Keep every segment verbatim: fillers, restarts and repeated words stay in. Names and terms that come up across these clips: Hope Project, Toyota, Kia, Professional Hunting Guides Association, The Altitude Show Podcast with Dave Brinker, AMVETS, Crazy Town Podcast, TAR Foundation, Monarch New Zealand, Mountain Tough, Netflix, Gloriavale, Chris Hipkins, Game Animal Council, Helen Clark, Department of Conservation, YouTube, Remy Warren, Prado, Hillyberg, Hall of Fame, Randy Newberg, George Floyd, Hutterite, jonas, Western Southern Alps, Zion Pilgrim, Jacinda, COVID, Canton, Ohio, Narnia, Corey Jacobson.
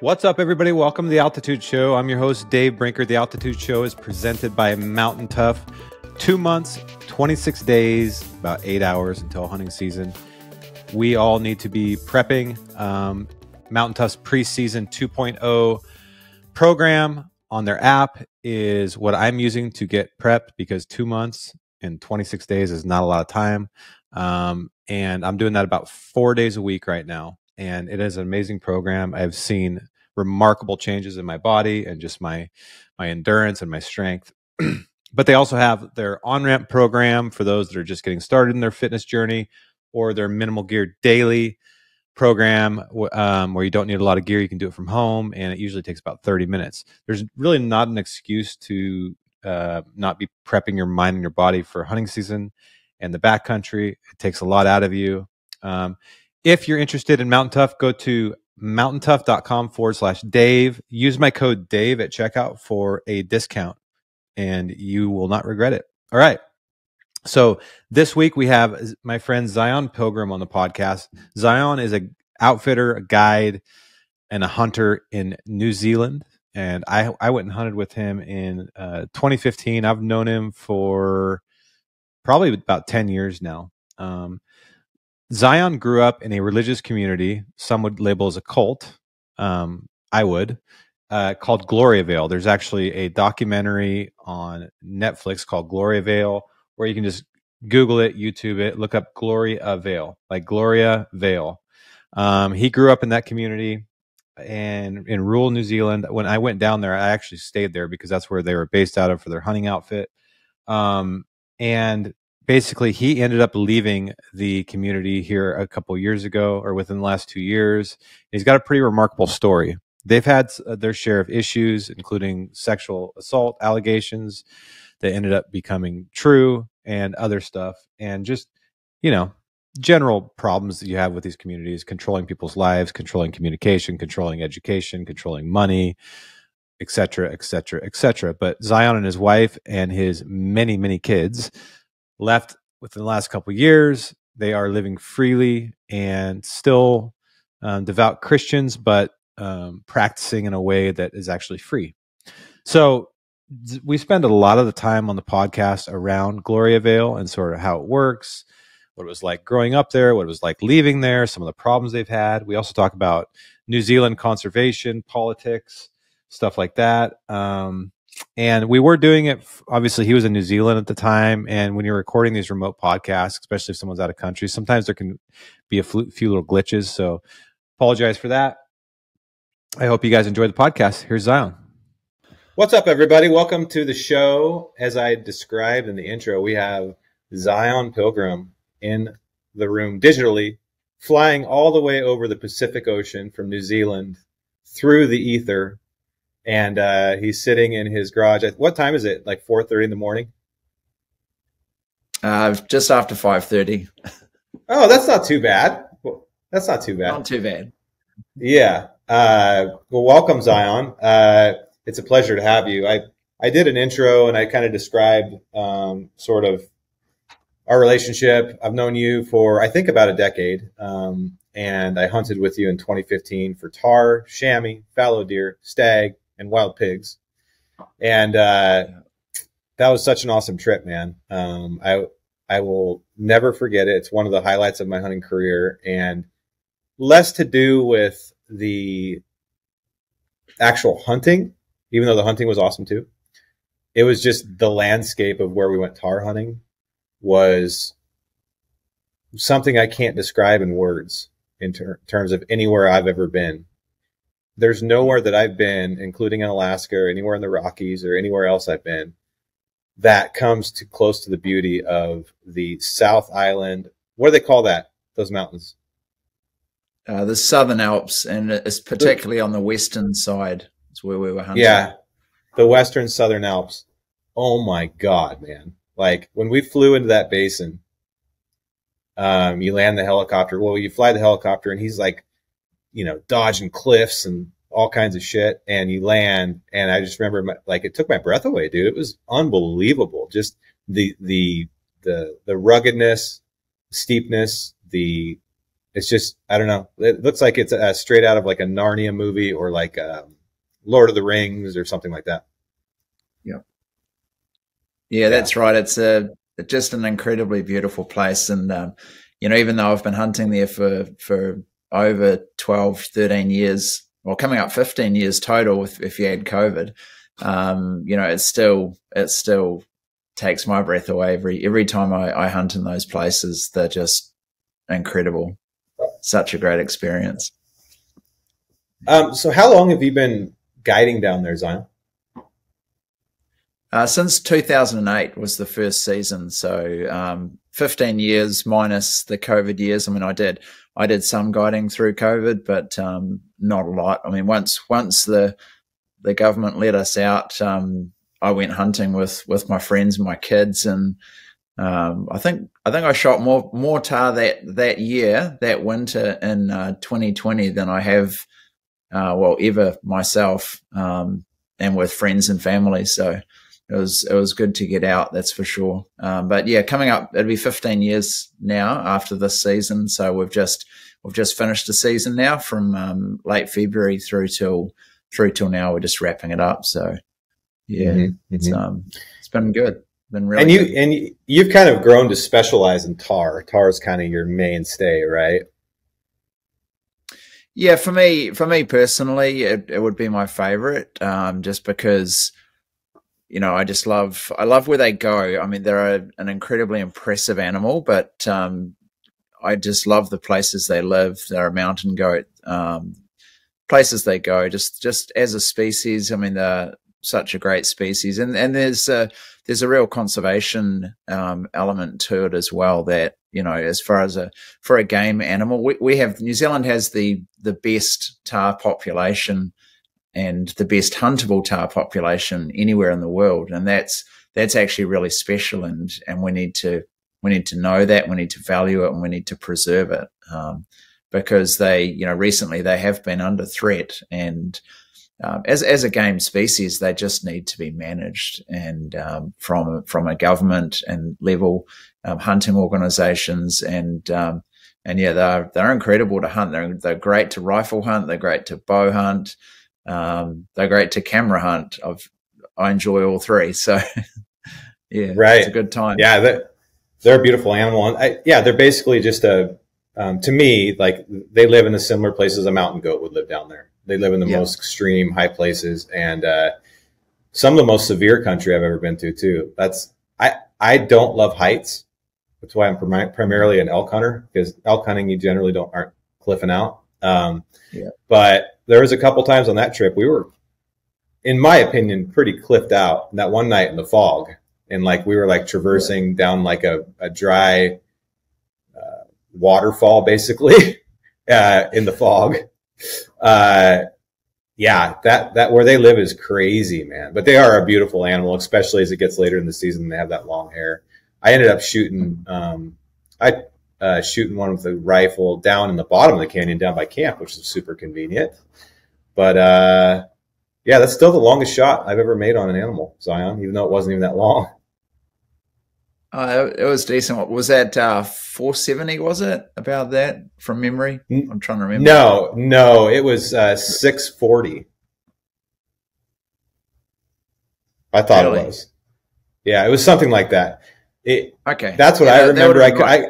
What's up, everybody? Welcome to The Altitude Show. I'm your host, Dave Brinker. The Altitude Show is presented by Mountain Tough. Two months, twenty-six days, about eight hours until hunting season. We all need to be prepping. Um, Mountain Tough's preseason two point oh program on their app is what I'm using to get prepped, because two months and twenty-six days is not a lot of time. Um, and I'm doing that about four days a week right now. And it is an amazing program. I've seen remarkable changes in my body and just my my endurance and my strength. But they also have their on-ramp program for those that are just getting started in their fitness journey, or their minimal gear daily program um, where you don't need a lot of gear. You can do it from home, and it usually takes about thirty minutes. There's really not an excuse to uh, not be prepping your mind and your body for hunting season and the backcountry. It takes a lot out of you. Um, If you're interested in Mountain Tough, go to mountaintough.com forward slash Dave. Use my code Dave at checkout for a discount, and you will not regret it. All right. So this week we have my friend Zion Pilgrim on the podcast. Zion is an outfitter, a guide, and a hunter in New Zealand. And I, I went and hunted with him in uh, twenty fifteen. I've known him for probably about ten years now. Um, Zion grew up in a religious community, some would label as a cult, um, I would, uh, called Gloriavale. There's actually a documentary on Netflix called Gloriavale, where you can just Google it, YouTube it, look up Gloriavale, like Gloriavale. Um, he grew up in that community and in rural New Zealand. When I went down there, I actually stayed there because that's where they were based out of for their hunting outfit. Um, and basically, he ended up leaving the community here a couple years ago, or within the last two years. He's got a pretty remarkable story. They've had their share of issues, including sexual assault allegations that ended up becoming true and other stuff. And just, you know, general problems that you have with these communities, controlling people's lives, controlling communication, controlling education, controlling money, et cetera, et cetera, et cetera. But Zion and his wife and his many, many kids left within the last couple of years. They are living freely and still um, devout Christians, but um, practicing in a way that is actually free. So we spend a lot of the time on the podcast around Gloriavale and sort of how it works, what it was like growing up there, what it was like leaving there, some of the problems they've had. We also talk about New Zealand conservation, politics, stuff like that. Um, And we were doing it, obviously he was in New Zealand at the time, and when you're recording these remote podcasts, especially if someone's out of country, sometimes there can be a few little glitches, so apologize for that. I hope you guys enjoyed the podcast. Here's Zion. What's up, everybody? Welcome to the show. As I described in the intro, we have Zion Pilgrim in the room digitally, flying all the way over the Pacific Ocean from New Zealand through the ether. And uh, he's sitting in his garage. What time is it? Like four thirty in the morning? Uh, just after five thirty. Oh, that's not too bad. That's not too bad. Not too bad. Yeah. Uh, well, welcome, Zion. Uh, it's a pleasure to have you. I, I did an intro, and I kind of described um, sort of our relationship. I've known you for, I think, about a decade. Um, and I hunted with you in twenty fifteen for tar, chamois, fallow deer, stag, and wild pigs. And uh that was such an awesome trip, man. um i i will never forget it. It's one of the highlights of my hunting career, and less to do with the actual hunting, even though the hunting was awesome too. It was just the landscape of where we went tar hunting was something I can't describe in words in ter terms of anywhere I've ever been. There's nowhere that I've been, including in Alaska or anywhere in the Rockies or anywhere else I've been, that comes to close to the beauty of the South Island. What do they call that? Those mountains? Uh, the Southern Alps, and it's particularly on the western side. It's where we were hunting. Yeah, the Western Southern Alps. Oh my God, man! Like when we flew into that basin, um, you land the helicopter. Well, you fly the helicopter, and he's like, you know, dodging cliffs and all kinds of shit. And you land. And I just remember, my, like, it took my breath away, dude. It was unbelievable. Just the, the, the, the ruggedness, steepness, the it's just, I don't know. It looks like it's uh, straight out of like a Narnia movie or like um, Lord of the Rings or something like that. Yeah. Yeah, that's right. It's a, just an incredibly beautiful place. And, um, you know, even though I've been hunting there for, for over twelve, thirteen years, well, coming up fifteen years total if, if you add COVID, um, you know, it's still, it still takes my breath away. Every, every time I, I hunt in those places, they're just incredible. Such a great experience. Um, so how long have you been guiding down there, Zion? Uh, since two thousand eight was the first season. So, um, fifteen years minus the COVID years. I mean, I did, I did some guiding through COVID, but, um, not a lot. I mean, once, once the, the government let us out, um, I went hunting with, with my friends and my kids. And, um, I think, I think I shot more, more tar that, that year, that winter in, uh, twenty twenty than I have, uh, well, ever myself, um, and with friends and family. So, It was, it was good to get out, that's for sure. Um, but yeah, coming up, it'll be fifteen years now after this season. So we've just, we've just finished the season now from, um, late February through till, through till now. We're just wrapping it up. So yeah, mm-hmm. it's, um, it's been good. Been really and you, good. and you've kind of grown to specialize in tar. Tar is kind of your mainstay, right? Yeah. For me, for me personally, it, it would be my favorite, um, just because, you know, I just love, I love where they go. I mean, they're an incredibly impressive animal, but, um, I just love the places they live. They're a mountain goat, um, places they go just, just as a species. I mean, they're such a great species, and, and there's a, there's a real conservation, um, element to it as well that, you know, as far as a, for a game animal, we, we have, New Zealand has the, the best tar population and the best huntable tar population anywhere in the world. And that's, that's actually really special. And, and we need to, we need to know that, we need to value it, and we need to preserve it. Um, because they, you know, recently they have been under threat, and, um, as, as a game species, they just need to be managed. And, um, from, from a government and level, um, hunting organizations and, um, and yeah, they're, they're incredible to hunt. They're, they're great to rifle hunt. They're great to bow hunt. Um, they're great to camera hunt. I've, I enjoy all three. So yeah, right. It's a good time. Yeah. They're, they're a beautiful animal. And I, yeah, they're basically just a, um, to me, like they live in the similar places a mountain goat would live down there. They live in the yeah. most extreme high places and, uh, some of the most severe country I've ever been to too. That's, I, I don't love heights. That's why I'm prim primarily an elk hunter, because elk hunting, you generally don't aren't cliffing out. Um, yeah. but there was a couple times on that trip, we were, in my opinion, pretty cliffed out. And that one night in the fog, and like we were like traversing yeah. down like a, a dry uh, waterfall, basically, uh, in the fog. Uh, yeah, that that where they live is crazy, man. But they are a beautiful animal, especially as it gets later in the season. And they have that long hair. I ended up shooting. Um, I. Uh, shooting one with a rifle down in the bottom of the canyon down by camp, which is super convenient. But, uh, yeah, that's still the longest shot I've ever made on an animal, Zion, even though it wasn't even that long. Uh, it was decent. What was that? Uh, four seventy, was it? About that from memory? I'm trying to remember. No, no, it was, uh, six forty. I thought really? It was. Yeah, it was something like that. It, okay. That's what yeah, I remember. I could, I,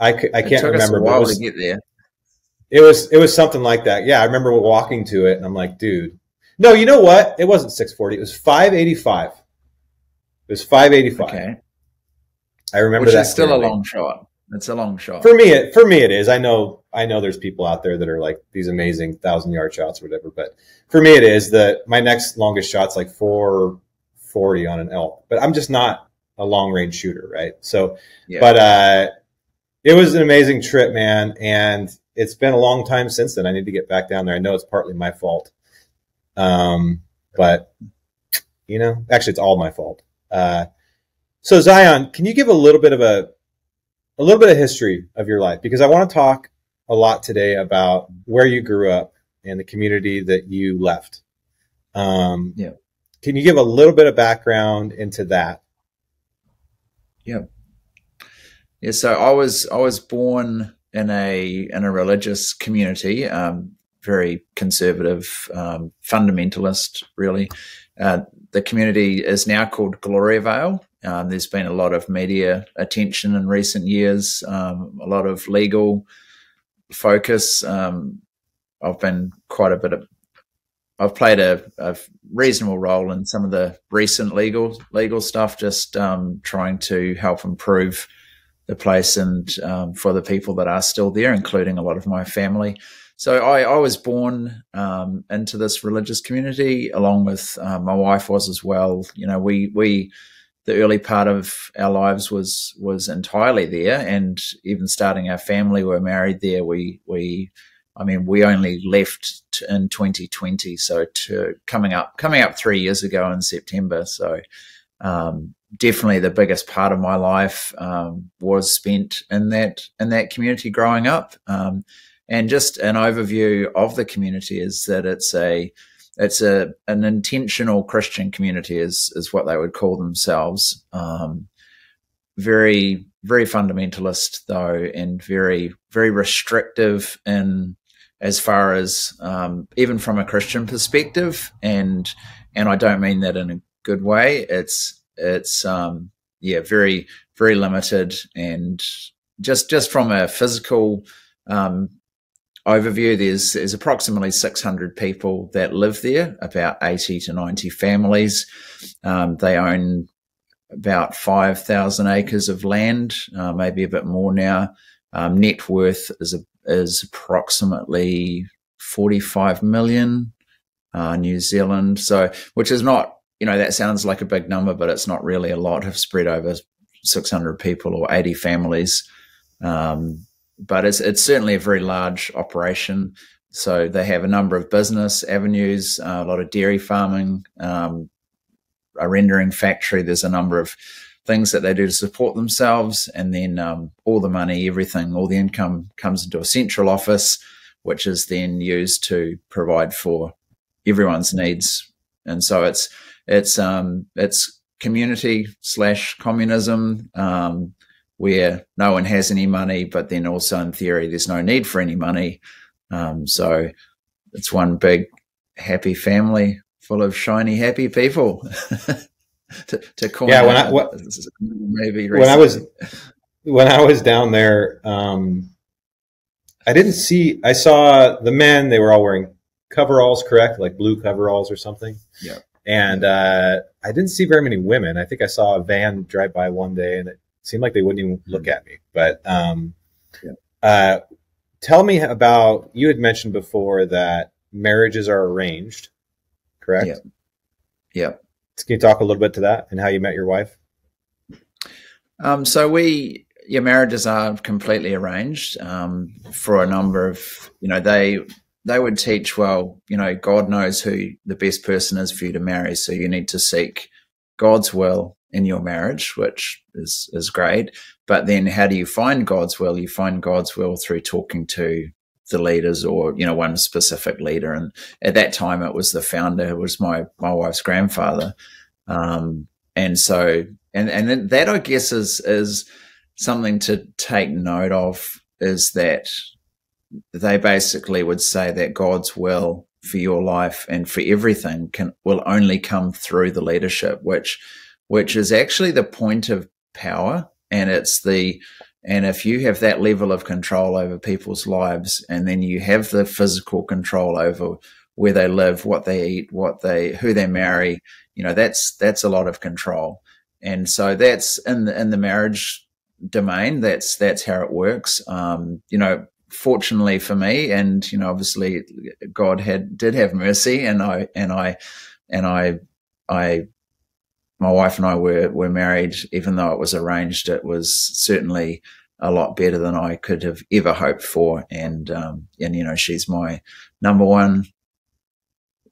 I, I can't it took remember us a while was, to get there. It was, it was something like that. Yeah. I remember walking to it and I'm like, dude, no, you know what? It wasn't six forty. It was five eighty-five. It was five eighty-five. Okay. I remember Which that. It's still a long shot. It's a long shot. For me, it, for me it is. I know, I know there's people out there that are like these amazing thousand yard shots or whatever, but for me it is that my next longest shot's like four forty on an elk, but I'm just not a long range shooter. Right. So, yeah. but, uh, it was an amazing trip, man, and it's been a long time since then. I need to get back down there. I know it's partly my fault, um, but, you know, actually it's all my fault. Uh, so, Zion, can you give a little bit of a, a little bit of history of your life? Because I want to talk a lot today about where you grew up and the community that you left. Um, yeah. Can you give a little bit of background into that? Yeah. Yeah, so I was I was born in a in a religious community, um, very conservative, um, fundamentalist, really. Uh, the community is now called Gloriavale. Um, there's been a lot of media attention in recent years, um, a lot of legal focus. Um, I've been quite a bit of, I've played a, a reasonable role in some of the recent legal legal stuff, just um, trying to help improve the place and um, for the people that are still there, including a lot of my family. So I, I was born um, into this religious community, along with uh, my wife was as well. You know, we we the early part of our lives was was entirely there, and even starting our family, we were married there. We we, I mean, we only left in twenty twenty, so to coming up coming up three years ago in September. So. Um, definitely the biggest part of my life um, was spent in that in that community growing up, um, and just an overview of the community is that it's a it's a an intentional Christian community is is what they would call themselves. Um, very very fundamentalist though, and very very restrictive in as far as um, even from a Christian perspective, and and I don't mean that in a good way. It's It's um yeah very very limited, and just just from a physical um, overview, there's there's approximately six hundred people that live there, about eighty to ninety families. Um, they own about five thousand acres of land, uh, maybe a bit more now. Um, net worth is a, is approximately forty-five million uh, New Zealand, so which is not. You know, that sounds like a big number, but it's not really a lot, have spread over six hundred people or eighty families. Um, but it's, it's certainly a very large operation. So they have a number of business avenues, uh, a lot of dairy farming, um, a rendering factory. There's a number of things that they do to support themselves. And then um, all the money, everything, all the income comes into a central office, which is then used to provide for everyone's needs. And so it's, It's um it's community slash communism, um, where no one has any money, but then also in theory there's no need for any money. Um, so it's one big happy family full of shiny happy people. to, to call yeah, when I, what, maybe when I was when I was down there, um, I didn't see. I saw the men; they were all wearing coveralls, correct, like blue coveralls or something. Yeah. And uh, I didn't see very many women. I think I saw a van drive by one day, and it seemed like they wouldn't even look at me. But um, yeah. uh, tell me about, you had mentioned before that marriages are arranged, correct? Yeah. yeah. Can you talk a little bit to that and how you met your wife? Um, so we, yeah, marriages are completely arranged um, for a number of, you know, they... They would teach, well, you know, God knows who the best person is for you to marry, so you need to seek God's will in your marriage, which is is great. But then, how do you find God's will? You find God's will through talking to the leaders, or you know, one specific leader. And at that time, it was the founder, who was my my wife's grandfather. Um, and so, and and that I guess is is something to take note of, is that. They basically would say that God's will for your life and for everything can will only come through the leadership, which which is actually the point of power, and it's the and if you have that level of control over people's lives, and then you have the physical control over where they live, what they eat, what they who they marry, you know, that's that's a lot of control. And so that's in the, in the marriage domain, that's that's how it works. Um, you know, fortunately for me, and you know, obviously God had did have mercy, and I and I and I I my wife and I were were married. Even though it was arranged, it was certainly a lot better than I could have ever hoped for, and um and you know, she's my number one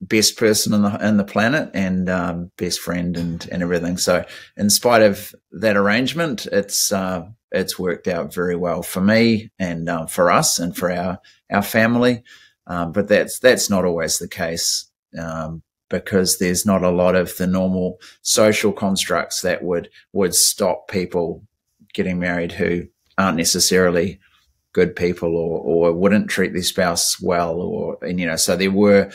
best person on the on the planet, and um best friend, and and everything. So in spite of that arrangement, it's uh it's worked out very well for me, and um, for us, and for our our family. Um, but that's that's not always the case, um, because there's not a lot of the normal social constructs that would would stop people getting married who aren't necessarily good people or, or wouldn't treat their spouse well, or, and, you know, so there were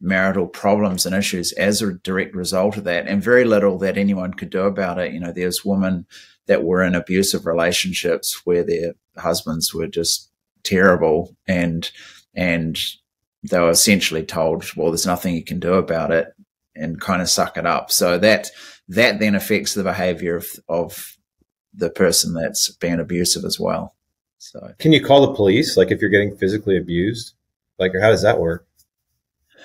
marital problems and issues as a direct result of that, and very little that anyone could do about it. You know, there's women that were in abusive relationships where their husbands were just terrible, and, and they were essentially told, well, there's nothing you can do about it, and kind of suck it up. So that, that then affects the behavior of, of the person that's been abusive as well. So, can you call the police, like, if you're getting physically abused? Like, or how does that work?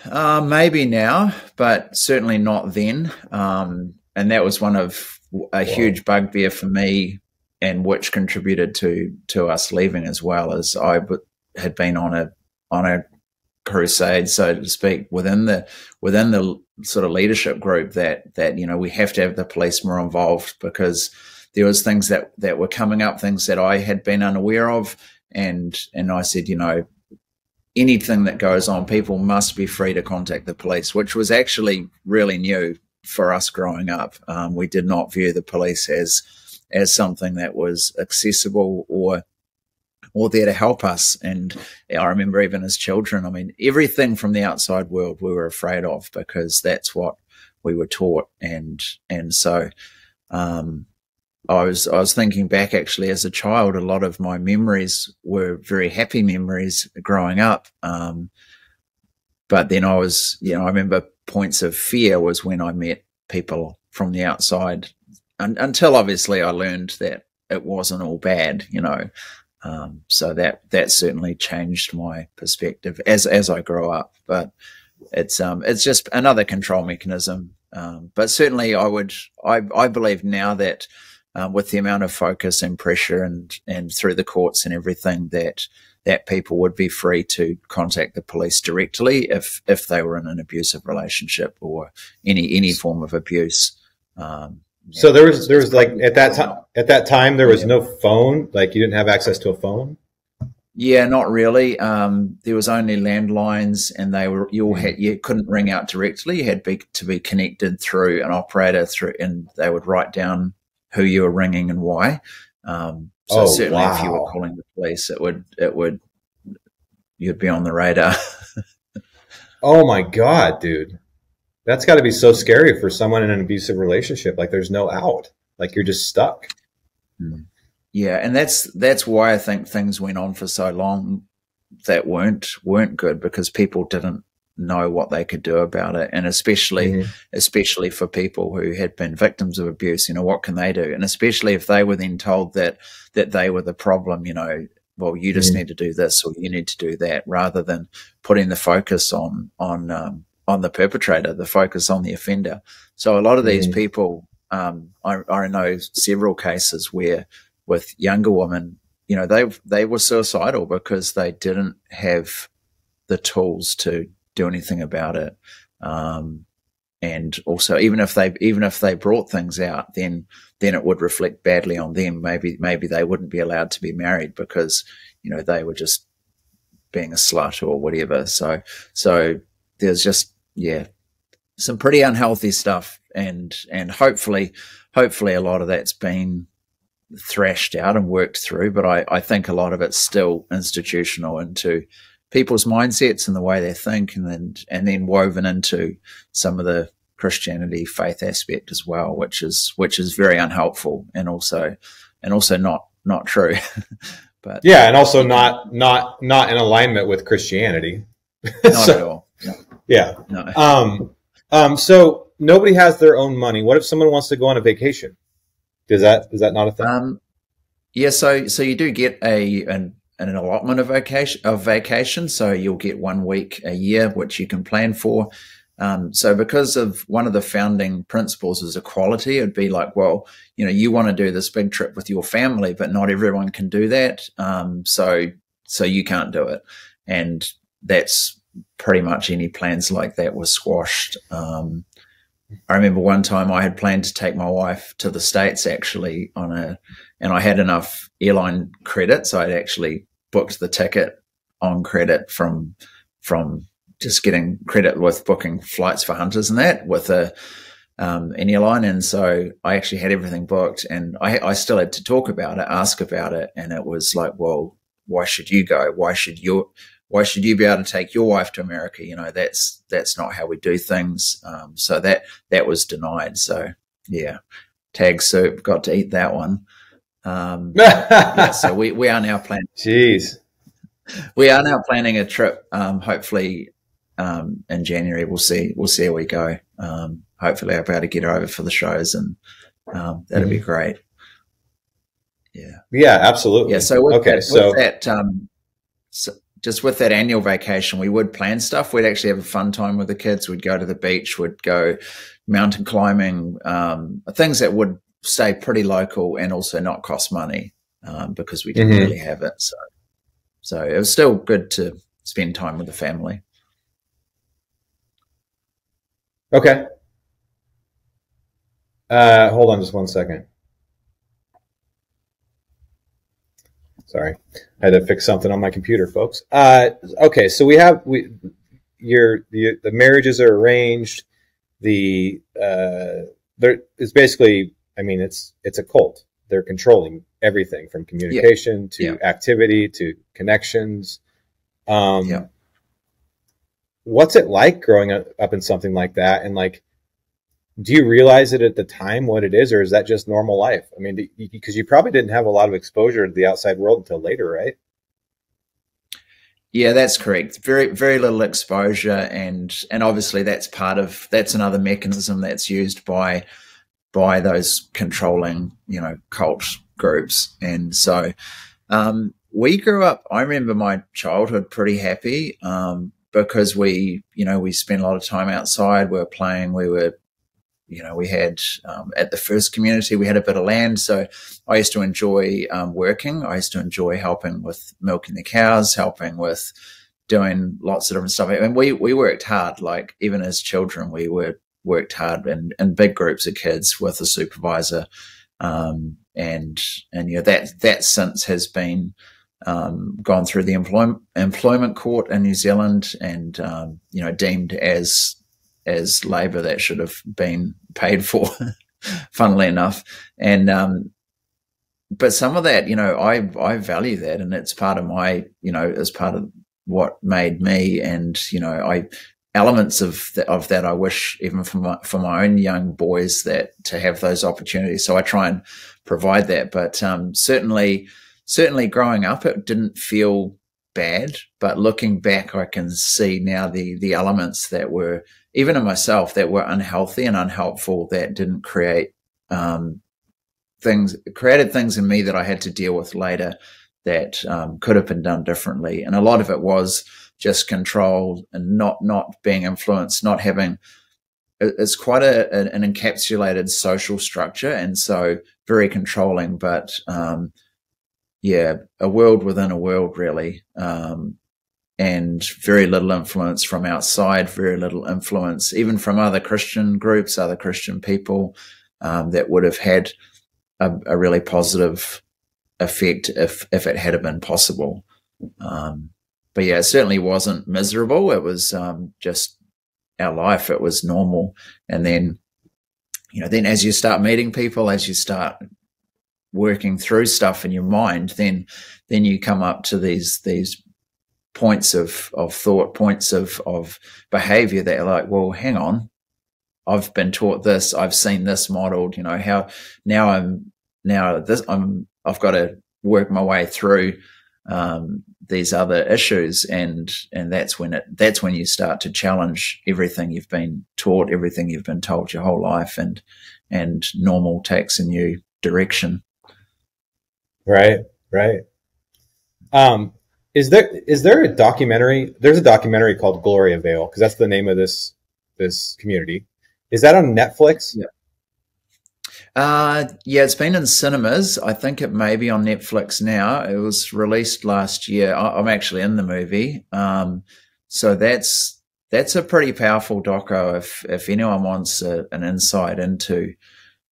Uh, maybe now, but certainly not then. Um, and that was one of a wow. huge bugbear for me, and which contributed to to us leaving as well, as I had been on a on a crusade, so to speak, within the within the sort of leadership group that that you know, we have to have the police more involved, because there was things that, that were coming up, things that I had been unaware of. And, and I said, you know, anything that goes on, people must be free to contact the police, which was actually really new for us growing up. Um, we did not view the police as, as something that was accessible or, or there to help us. And I remember even as children, I mean, everything from the outside world we were afraid of, because that's what we were taught. And, and so, um, I was, I was thinking back, actually, as a child, a lot of my memories were very happy memories growing up. Um, but then I was, you know, I remember points of fear was when I met people from the outside, and until obviously I learned that it wasn't all bad, you know. Um, so that, that certainly changed my perspective as, as I grew up, but it's, um, it's just another control mechanism. Um, but certainly I would, I, I believe now that, Um, with the amount of focus and pressure and, and through the courts and everything, that, that people would be free to contact the police directly if, if they were in an abusive relationship or any, any form of abuse. Um, so there was, there was like at that time, at that time, there was yeah. no phone, like you didn't have access to a phone. Yeah, not really. Um, there was only landlines, and they were, you all had, you couldn't ring out directly. You had be, to be connected through an operator through, and they would write down who you were ringing and why. Um, so oh, certainly wow. if you were calling the police, it would, it would, you'd be on the radar. Oh my God, dude. That's gotta be so scary for someone in an abusive relationship. Like, there's no out, like you're just stuck. Yeah. And that's, that's why I think things went on for so long that weren't, weren't good, because people didn't know what they could do about it. And especially mm-hmm. especially for people who had been victims of abuse, you know, what can they do? And especially if they were then told that that they were the problem, you know, well, you just mm-hmm. need to do this or you need to do that, rather than putting the focus on on um, on the perpetrator, the focus on the offender. So a lot of mm-hmm. these people, um, I, I know several cases where with younger women, you know, they they were suicidal because they didn't have the tools to do anything about it, um, and also even if they even if they brought things out, then then it would reflect badly on them. Maybe maybe they wouldn't be allowed to be married because, you know, they were just being a slut or whatever. So so there's just yeah some pretty unhealthy stuff, and and hopefully hopefully a lot of that's been thrashed out and worked through. But I I think a lot of it's still institutional into people's mindsets and the way they think, and then, and then woven into some of the Christianity faith aspect as well, which is, which is very unhelpful, and also, and also not, not true. But yeah. And also not, not, not in alignment with Christianity. Not so, at all. No. Yeah. No. Um, um, so nobody has their own money. What if someone wants to go on a vacation? Is that, is that not a thing? Um, yeah. So, so you do get a, an, and an allotment of vacation, of vacation, so you'll get one week a year, which you can plan for. Um, so because of one of the founding principles is equality, it'd be like, well, you know, you want to do this big trip with your family, but not everyone can do that. Um, so, so you can't do it. And that's pretty much any plans like that were squashed. Um, I remember one time I had planned to take my wife to the States, actually, on a, and I had enough airline credits. I'd actually booked the ticket on credit from from just getting credit with booking flights for hunters and that with a um, an airline, and so I actually had everything booked, and I, I still had to talk about it, ask about it, and it was like, well, why should you go? Why should you, why should you be able to take your wife to America? You know, that's, that's not how we do things. Um, so that, that was denied. So yeah, tag soup, got to eat that one. Um, yeah, so we, we are now planning. Jeez. We are now planning a trip. Um, hopefully, um, in January, we'll see, we'll see how we go. Um, hopefully I'll be able to get her over for the shows, and, um, that'd mm-hmm. be great. Yeah. Yeah, absolutely. Yeah. So, with okay. That, so, with that, um, so just with that annual vacation, we would plan stuff. We'd actually have a fun time with the kids. We'd go to the beach, we'd go mountain climbing, um, things that would stay pretty local and also not cost money, um, because we didn't mm-hmm. really have it. So, so it was still good to spend time with the family. Okay. Uh, hold on just one second. Sorry, I had to fix something on my computer, folks. Uh, okay, so we have we, your, your the marriages are arranged. The uh, there is basically, I mean, it's it's a cult. They're controlling everything from communication yep. to yep. activity to connections. Um, yep. What's it like growing up in something like that? And like, do you realize it at the time what it is, or is that just normal life? I mean, because you, you probably didn't have a lot of exposure to the outside world until later, right? Yeah, that's correct. Very, very little exposure. And, and obviously that's part of, that's another mechanism that's used by, by those controlling, you know, cult groups. And so, um, we grew up, I remember my childhood pretty happy, um, because we, you know, we spent a lot of time outside, we were playing, we were, you know, we had, um, at the first community, we had a bit of land. So I used to enjoy, um, working. I used to enjoy helping with milking the cows, helping with doing lots of different stuff. And we, we worked hard, like even as children, we were worked hard in, in big groups of kids with a supervisor. Um, and, and, you know, that, that since has been, um, gone through the employment, employment court in New Zealand and, um, you know, deemed as, as labor that should have been paid for, funnily enough. And, um, but some of that, you know, I, I value that, and it's part of my, you know, as part of what made me. And, you know, I, elements of, the, of that, I wish even for my, for my own young boys that to have those opportunities. So I try and provide that, but, um, certainly, certainly growing up, it didn't feel bad, but looking back, I can see now the, the elements that were, even in myself, that were unhealthy and unhelpful, that didn't create, um, things, created things in me that I had to deal with later that, um, could have been done differently. And a lot of it was just control and not, not being influenced, not having, it's quite a, an encapsulated social structure. And so very controlling, but, um, yeah, a world within a world really. Um, and very little influence from outside, very little influence, even from other Christian groups, other Christian people, um, that would have had a, a really positive effect if, if it had been possible. Um, but yeah, it certainly wasn't miserable. It was, um, just our life. It was normal. And then, you know, then as you start meeting people, as you start working through stuff in your mind, then, then you come up to these, these points of, of thought, points of, of behavior that are like, well, hang on, I've been taught this, I've seen this modeled, you know, how now I'm, now this, I'm, I've got to work my way through, um, these other issues. And, and that's when it, that's when you start to challenge everything you've been taught, everything you've been told your whole life, and, and normal takes a new direction. Right. Right. Um, Is there is there a documentary? There's a documentary called Gloriavale, because that's the name of this this community. Is that on Netflix? Yeah. Uh, yeah, it's been in cinemas. I think it may be on Netflix now. It was released last year. I, I'm actually in the movie, um, so that's that's a pretty powerful doco. If if anyone wants a, an insight into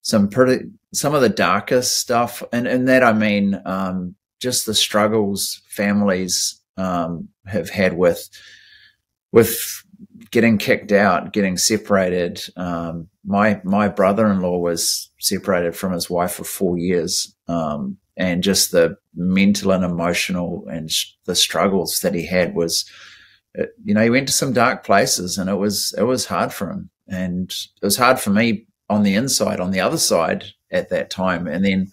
some pretty some of the darkest stuff, and and that I mean. Um, just the struggles families, um, have had with, with getting kicked out, getting separated. Um, my, my brother-in-law was separated from his wife for four years. Um, and just the mental and emotional and sh the struggles that he had was, it, you know, he went to some dark places, and it was, it was hard for him. And it was hard for me on the inside, on the other side at that time. And then,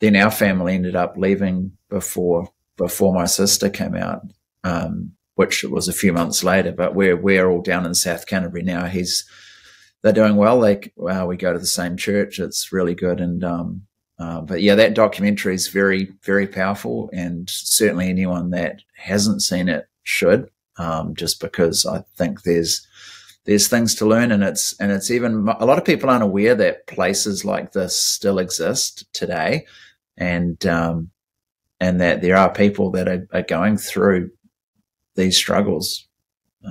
then our family ended up leaving before, before my sister came out, um, which was a few months later, but we're, we're all down in South Canterbury now. He's, they're doing well. Like, wow, we go to the same church. It's really good. And, um, Uh, but yeah, that documentary is very, very powerful, and certainly anyone that hasn't seen it should, um, just because I think there's there's things to learn, and it's and it's even a lot of people aren't aware that places like this still exist today, and um, and that there are people that are, are going through these struggles.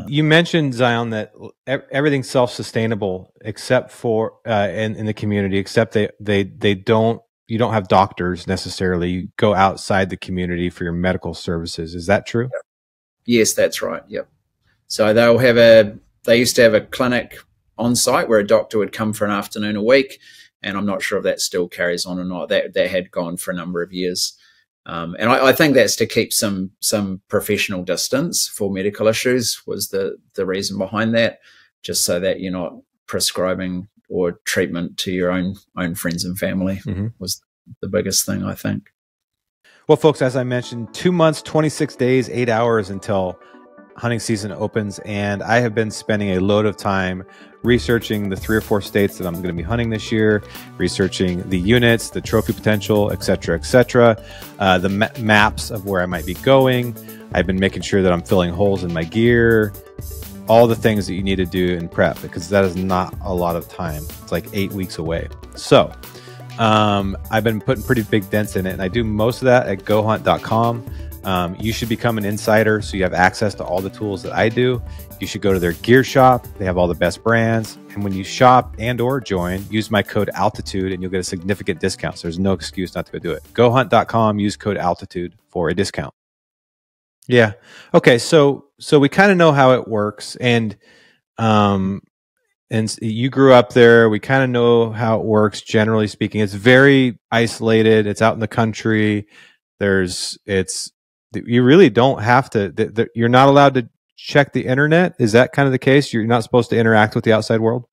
You mentioned, Zion, that everything's self-sustainable except for uh, in, in the community, except they they they don't. You don't have doctors necessarily. You go outside the community for your medical services. Is that true? Yep. Yes, that's right. Yep. So they'll have a, they used to have a clinic on site where a doctor would come for an afternoon a week. And I'm not sure if that still carries on or not. That, that had gone for a number of years. Um, and I, I think that's to keep some, some professional distance for medical issues was the, the reason behind that, just so that you're not prescribing or treatment to your own own friends and family. Mm-hmm. Was the biggest thing, I think. Well, folks, as I mentioned, two months, twenty-six days, eight hours until hunting season opens, and I have been spending a load of time researching the three or four states that I'm going to be hunting this year, researching the units, the trophy potential, et cetera, et cetera, uh, the ma maps of where I might be going. I've been making sure that I'm filling holes in my gear, all the things that you need to do in prep, because that is not a lot of time. It's like eight weeks away. So um, I've been putting pretty big dents in it, and I do most of that at go hunt dot com. Um, you should become an insider so you have access to all the tools that I do. You should go to their gear shop. They have all the best brands. And when you shop and or join, use my code ALTITUDE and you'll get a significant discount. So there's no excuse not to go do it. go hunt dot com, use code ALTITUDE for a discount. Yeah. Okay. So, so we kind of know how it works, and, um, and you grew up there. We kind of know how it works. Generally speaking, it's very isolated. It's out in the country. There's, it's, you really don't have to, the, the, you're not allowed to check the internet. Is that kind of the case? You're not supposed to interact with the outside world?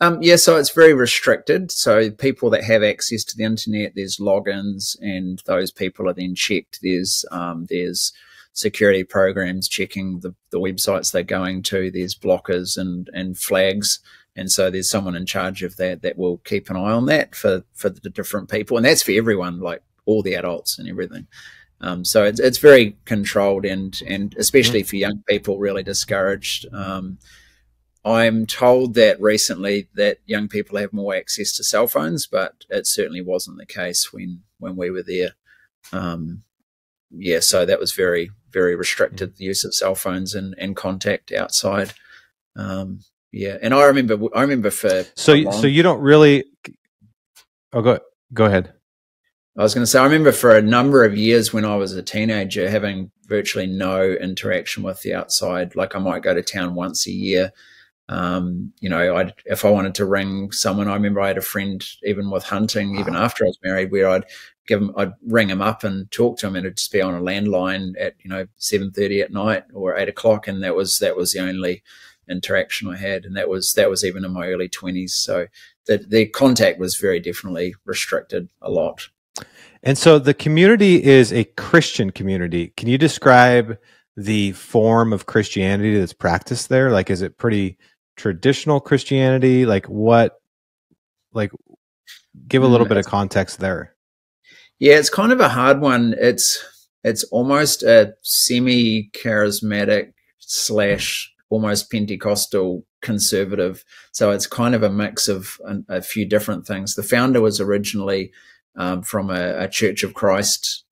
Um, yeah, so it's very restricted. So people that have access to the internet, there's logins, and those people are then checked. There's um, there's security programs checking the, the websites they're going to. There's blockers and, and flags. And so there's someone in charge of that that will keep an eye on that for, for the different people. And that's for everyone, like all the adults and everything. Um, so it's, it's very controlled, and, and especially for young people, really discouraged. Um I'm told that recently that young people have more access to cell phones, but it certainly wasn't the case when, when we were there. Um, yeah, so that was very, very restricted, the use of cell phones and, and contact outside. Um, yeah, and I remember, I remember for... So, you, so you don't really... Oh, go, go ahead. I was going to say, I remember for a number of years when I was a teenager having virtually no interaction with the outside. Like, I might go to town once a year. Um, you know, I'd, if I wanted to ring someone, I remember I had a friend, even with hunting, wow. even after I was married, where I'd give him, I'd ring him up and talk to him, and it'd just be on a landline at, you know, seven thirty at night or eight o'clock. And that was, that was the only interaction I had. And that was, that was even in my early twenties. So the, the contact was very definitely restricted a lot. And so the community is a Christian community. Can you describe the form of Christianity that's practiced there? Like, is it pretty traditional Christianity? Like, what, like, give a little mm, bit of context there. Yeah, it's kind of a hard one. It's, it's almost a semi-charismatic slash almost Pentecostal conservative. So it's kind of a mix of a, a few different things. The founder was originally um, from a, a Church of Christ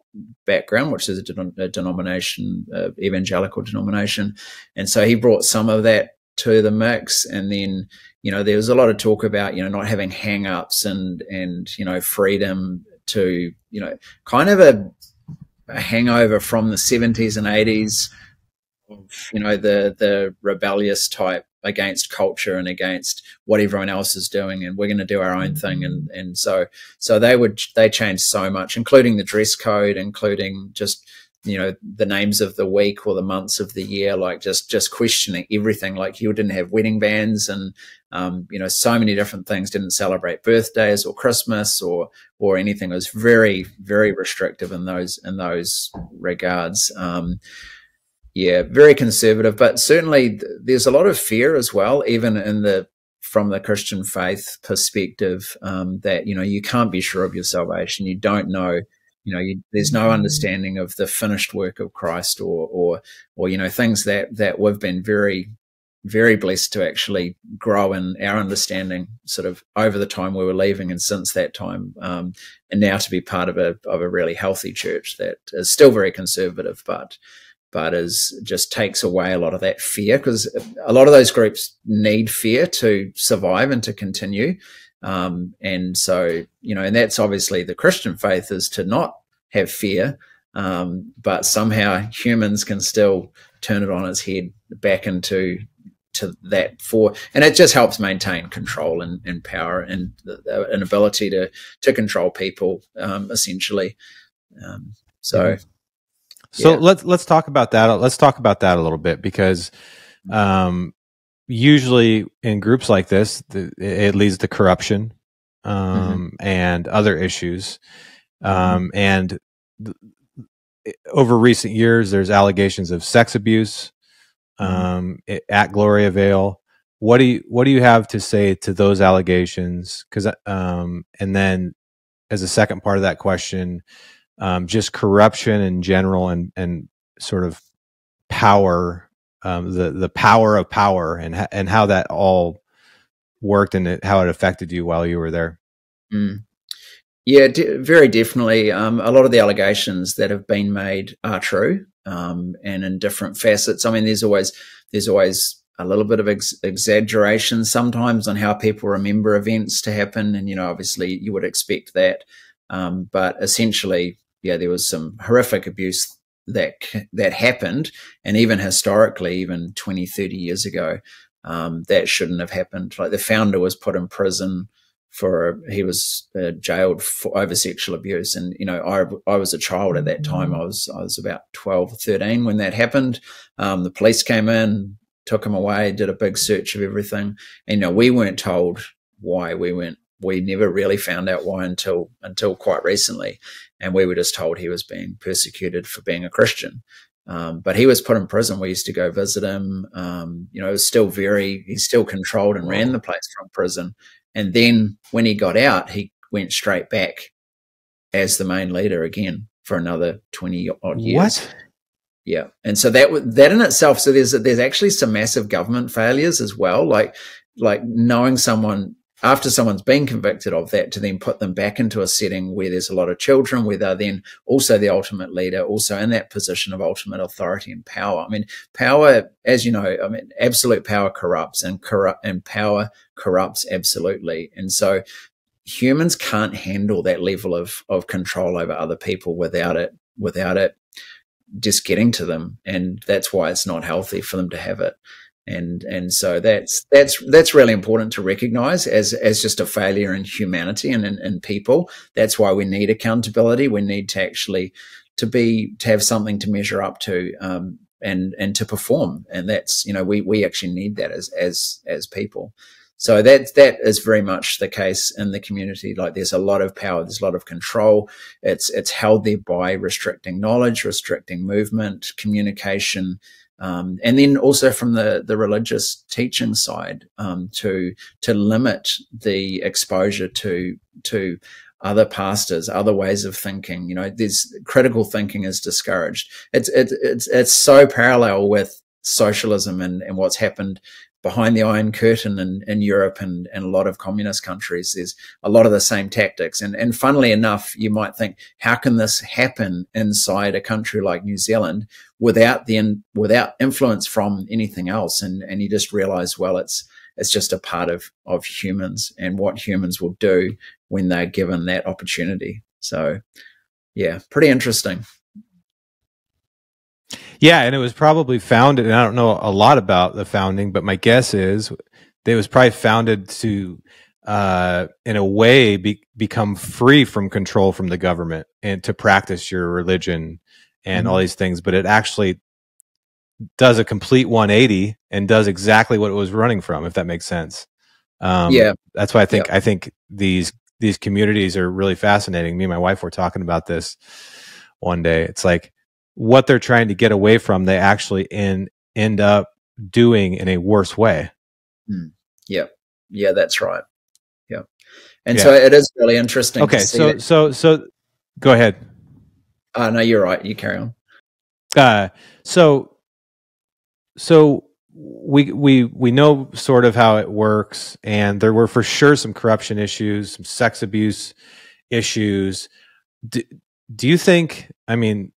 background, which is a, den a denomination, uh, evangelical denomination. And so he brought some of that to the mix. And then, you know, there was a lot of talk about, you know, not having hang-ups and, and, you know, freedom to, you know, kind of a, a hangover from the seventies and eighties, you know, the, the rebellious type against culture and against what everyone else is doing, and we're going to do our own thing. And and so so they would they changed so much, including the dress code, including just, you know, the names of the week or the months of the year, like just just questioning everything. Like you didn't have wedding bands, and um you know, so many different things didn't celebrate birthdays or Christmas or or anything. It was very, very restrictive in those in those regards. Um yeah, very conservative, but certainly th there's a lot of fear as well, even in the from the Christian faith perspective, um that, you know, you can't be sure of your salvation. You don't know. You know, you, there's no understanding of the finished work of Christ, or, or, or you know, things that that we've been very, very blessed to actually grow in our understanding, sort of over the time we were leaving and since that time, um, and now to be part of a of a really healthy church that is still very conservative, but but is just takes away a lot of that fear, because a lot of those groups need fear to survive and to continue. Um, and so, you know, and that's obviously the Christian faith, is to not have fear, um, but somehow humans can still turn it on its head back into to that for, and it just helps maintain control and, and power and the, an ability to, to control people, um, essentially. Um, so, so yeah. let's, let's talk about that. Let's talk about that a little bit, because, um, usually in groups like this, the, it leads to corruption, um, mm-hmm. and other issues. Um, and over recent years, there's allegations of sex abuse, um, it, at Gloriavale. What do you, what do you have to say to those allegations? 'Cause, um, and then as a second part of that question, um, just corruption in general, and, and sort of power, Um, the the power of power, and and how that all worked, and it, how it affected you while you were there. Mm. Yeah, de very definitely. Um, a lot of the allegations that have been made are true, um, and in different facets. I mean, there's always there's always a little bit of ex exaggeration sometimes on how people remember events to happen, and you know, obviously, you would expect that. Um, but essentially, yeah, there was some horrific abuse that that happened, and even historically, even twenty, thirty years ago, um, that shouldn't have happened. Like the founder was put in prison for, he was uh, jailed for over sexual abuse. And, you know, I, I was a child at that time. I was, I was about twelve, thirteen when that happened. Um, the police came in, took him away, did a big search of everything. And, you know, we weren't told why we went, we never really found out why until, until quite recently. And we were just told he was being persecuted for being a Christian. Um, but he was put in prison. We used to go visit him. Um, you know, it was still very, he still controlled and ran the place from prison. And then when he got out, he went straight back as the main leader again for another twenty odd years. What? Yeah. And so that, that in itself, so there's, there's actually some massive government failures as well. Like, like knowing someone, after someone's been convicted of that, to then put them back into a setting where there's a lot of children, where they're then also the ultimate leader, also in that position of ultimate authority and power. I mean, power, as you know, I mean, absolute power corrupts, and corrupt, and power corrupts absolutely. And so humans can't handle that level of, of control over other people without it, without it just getting to them. And that's why it's not healthy for them to have it. And, and so that's, that's, that's really important to recognize as, as just a failure in humanity and in, in people. That's why we need accountability. We need to actually, to be, to have something to measure up to, um, and, and to perform. And that's, you know, we, we actually need that as, as, as people. So that, that is very much the case in the community. Like there's a lot of power, there's a lot of control. It's, it's held there by restricting knowledge, restricting movement, communication, Um, and then also from the, the religious teaching side, um, to, to limit the exposure to, to other pastors, other ways of thinking. You know, there's critical thinking is discouraged. It's, it's, it's, it's so parallel with socialism and, and what's happened behind the Iron Curtain in, in Europe and, and a lot of communist countries. There's a lot of the same tactics. And, and funnily enough, you might think, how can this happen inside a country like New Zealand without the in, without influence from anything else? And, and you just realize, well, it's, it's just a part of, of humans and what humans will do when they're given that opportunity. So yeah, pretty interesting. Yeah, and it was probably founded, and I don't know a lot about the founding, but my guess is it was probably founded to, uh, in a way, be, become free from control from the government and to practice your religion and mm-hmm. all these things. But it actually does a complete one eighty and does exactly what it was running from, if that makes sense. Um, yeah, that's why I think yeah. I think these these communities are really fascinating. Me and my wife were talking about this one day. It's like, what they're trying to get away from, they actually in, end up doing in a worse way. Mm. Yeah. Yeah, that's right. Yeah. And yeah. so it is really interesting. Okay. To see so, that. so, so go ahead. Oh, no, you're right. You carry on. Uh, so, so we, we, we know sort of how it works, and there were for sure some corruption issues, some sex abuse issues. Do, do you think, I mean,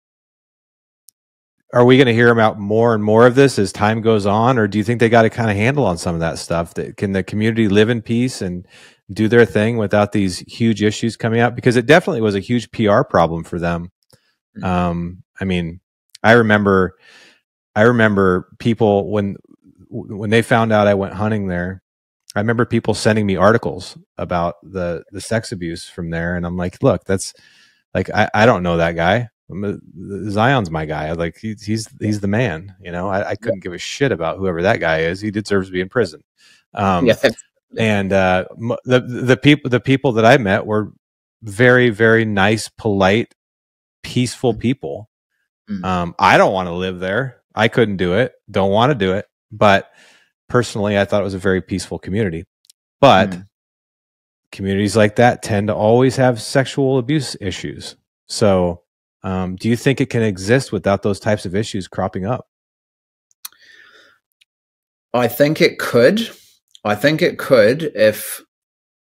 are we going to hear about more and more of this as time goes on, or do you think they got to kind of handle on some of that stuff? That can the community live in peace and do their thing without these huge issues coming out? Because it definitely was a huge P R problem for them. Um, I mean, I remember, I remember people when when they found out I went hunting there. I remember people sending me articles about the the sex abuse from there, and I'm like, look, that's like I I don't know that guy. Zion's my guy. Like he's, he's, he's the man, you know, I, I couldn't yeah. give a shit about whoever that guy is. He deserves to be in prison. Um, yeah. and, uh, the, the people, the people that I met were very, very nice, polite, peaceful people. Mm. Um, I don't want to live there. I couldn't do it. Don't want to do it. But personally, I thought it was a very peaceful community, but mm. communities like that tend to always have sexual abuse issues. So, Um, do you think it can exist without those types of issues cropping up? I think it could. I think it could if,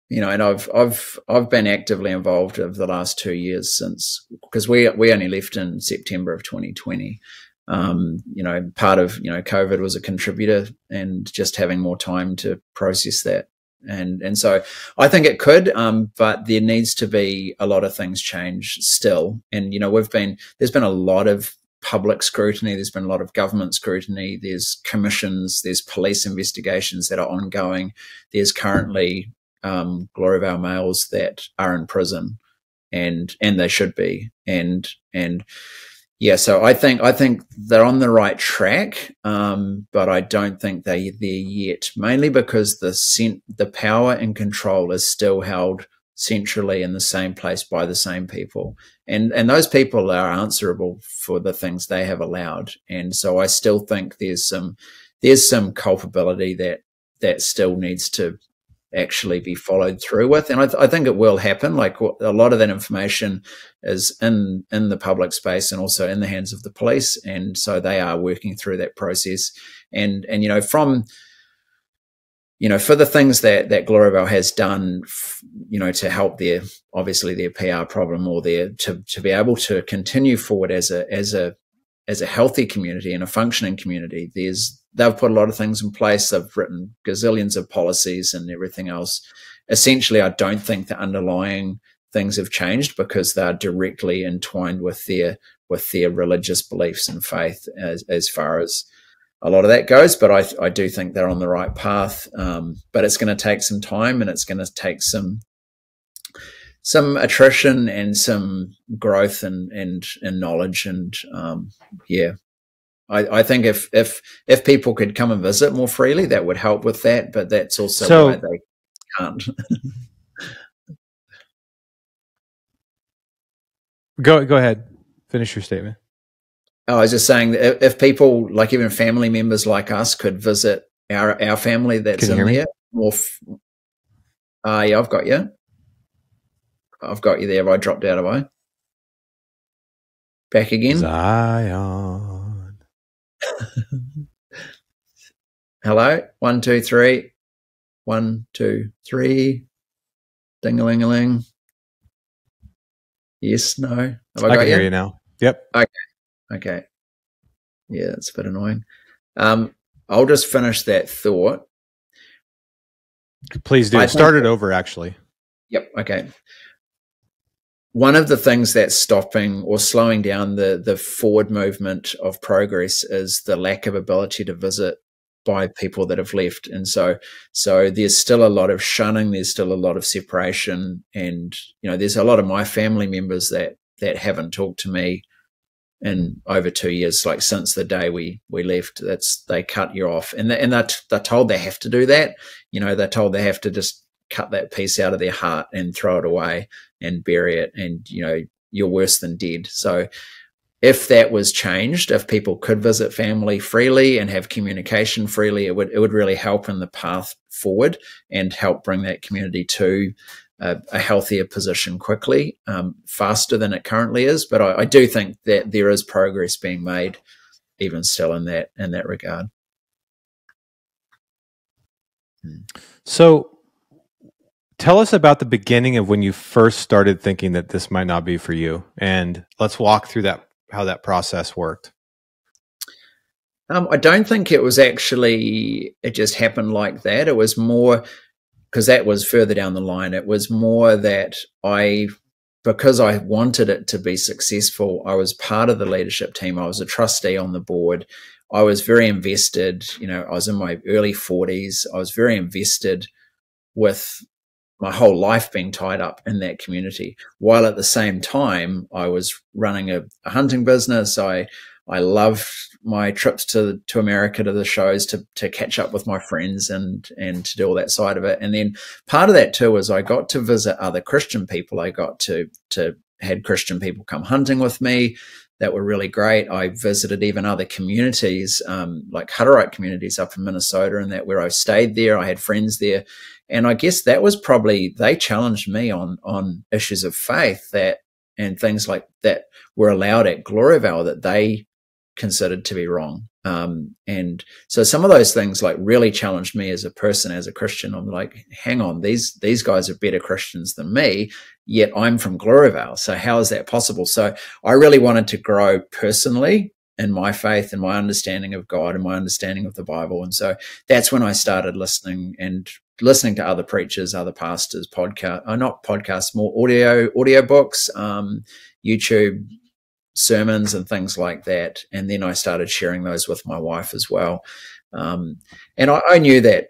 you know, and I've, I've, I've been actively involved over the last two years since, because we, we only left in September of twenty twenty. Um, you know, part of, you know, COVID was a contributor, and just having more time to process that. And, and so I think it could, um, but there needs to be a lot of things change still. And, you know, we've been, there's been a lot of public scrutiny. There's been a lot of government scrutiny. There's commissions, there's police investigations that are ongoing. There's currently, um, Gloriavale males that are in prison, and, and they should be. And, and yeah, so I think, I think they're on the right track, um, but I don't think they're there yet, mainly because the cent the power and control is still held centrally in the same place by the same people. And, and those people are answerable for the things they have allowed. And so I still think there's some, there's some culpability that, that still needs to actually be followed through with. And I, th I think it will happen. Like a lot of that information is in, in the public space and also in the hands of the police. And so they are working through that process. And, and, you know, from, you know, for the things that, that Gloriavale has done, you know, to help their, obviously their P R problem, or their, to, to be able to continue forward as a, as a, as a healthy community and a functioning community, there's, they've put a lot of things in place. They've written gazillions of policies and everything else. Essentially, I don't think the underlying things have changed, because they're directly entwined with their, with their religious beliefs and faith as, as far as a lot of that goes. But I, I do think they're on the right path. Um, but it's going to take some time, and it's going to take some, some attrition and some growth and, and, and knowledge. And, um, yeah. I, I think if if if people could come and visit more freely, that would help with that. But that's also so, why they can't. go go ahead, finish your statement. Oh, I was just saying that if people, like even family members like us, could visit our our family that's in there more. Ah, uh, yeah, I've got you. I've got you there. I dropped out of I. Back again, Zion. Hello, one, two, three, one, two, three, ding-a-ling-a-ling. Yes, no. Have I, I got can you? hear you now. Yep. Okay. Okay. Yeah, that's a bit annoying. Um, I'll just finish that thought. Please do. I Start it over, actually. Yep. Okay. one of the things that's stopping or slowing down the, the forward movement of progress is the lack of ability to visit by people that have left. And so, so there's still a lot of shunning, there's still a lot of separation. And, you know, there's a lot of my family members that, that haven't talked to me in over two years, like since the day we, we left. That's, they cut you off, and they, and they're, they're told they have to do that. You know, they're told they have to just cut that piece out of their heart and throw it away and bury it. And, you know, you're worse than dead. So if that was changed, if people could visit family freely and have communication freely, it would, it would really help in the path forward and help bring that community to a, a healthier position quickly, um, faster than it currently is. But I, I do think that there is progress being made even still in that, in that regard. So tell us about the beginning of when you first started thinking that this might not be for you, and let's walk through that, how that process worked. Um, I don't think it was actually, it just happened like that. It was more, because that was further down the line, it was more that I, because I wanted it to be successful, I was part of the leadership team. I was a trustee on the board. I was very invested. You know, I was in my early forties. I was very invested with my whole life being tied up in that community, while at the same time I was running a, a hunting business. I I loved my trips to to America, to the shows, to to catch up with my friends and and to do all that side of it. And then part of that too was I got to visit other Christian people. I got to to had Christian people come hunting with me that were really great. I visited even other communities, um, like Hutterite communities up in Minnesota, and that, where I stayed there. I had friends there. And I guess that was probably, they challenged me on, on issues of faith that, and things like that were allowed at Gloriavale that they considered to be wrong. Um, and so some of those things like really challenged me as a person, as a Christian. I'm like, hang on, these, these guys are better Christians than me, yet I'm from Gloriavale. So how is that possible? So I really wanted to grow personally in my faith and my understanding of God and my understanding of the Bible. And so that's when I started listening and listening to other preachers, other pastors, podcast, uh, not podcasts, more audio, audio books, um, YouTube sermons and things like that. And then I started sharing those with my wife as well. Um, and I, I knew that,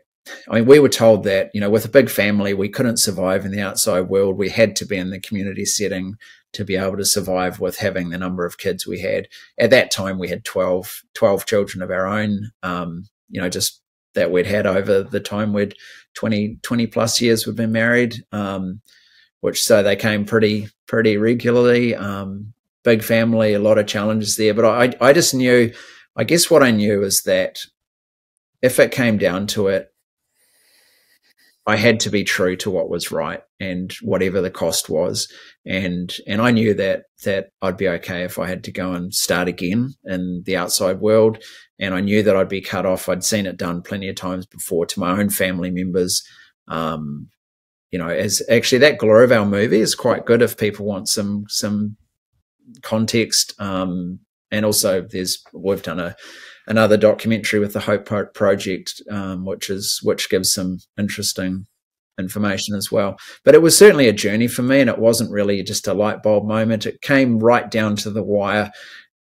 I mean, we were told that, you know, with a big family, we couldn't survive in the outside world. We had to be in the community setting to be able to survive with having the number of kids we had. At that time, we had twelve, twelve children of our own, um, you know, just that we'd had over the time we'd twenty, twenty plus years we'd been married, um, which so they came pretty, pretty regularly. Um, big family, a lot of challenges there. But I, I just knew, I guess what I knew is that if it came down to it, I had to be true to what was right and whatever the cost was. And, and I knew that, that I'd be okay if I had to go and start again in the outside world. And I knew that I'd be cut off. I'd seen it done plenty of times before to my own family members. Um, you know, as actually that Gloriavale movie is quite good if people want some, some context. Um, and also there's, we've done a, another documentary with the Hope Project, um, which is which gives some interesting information as well. But it was certainly a journey for me, and it wasn't really just a light bulb moment. It came right down to the wire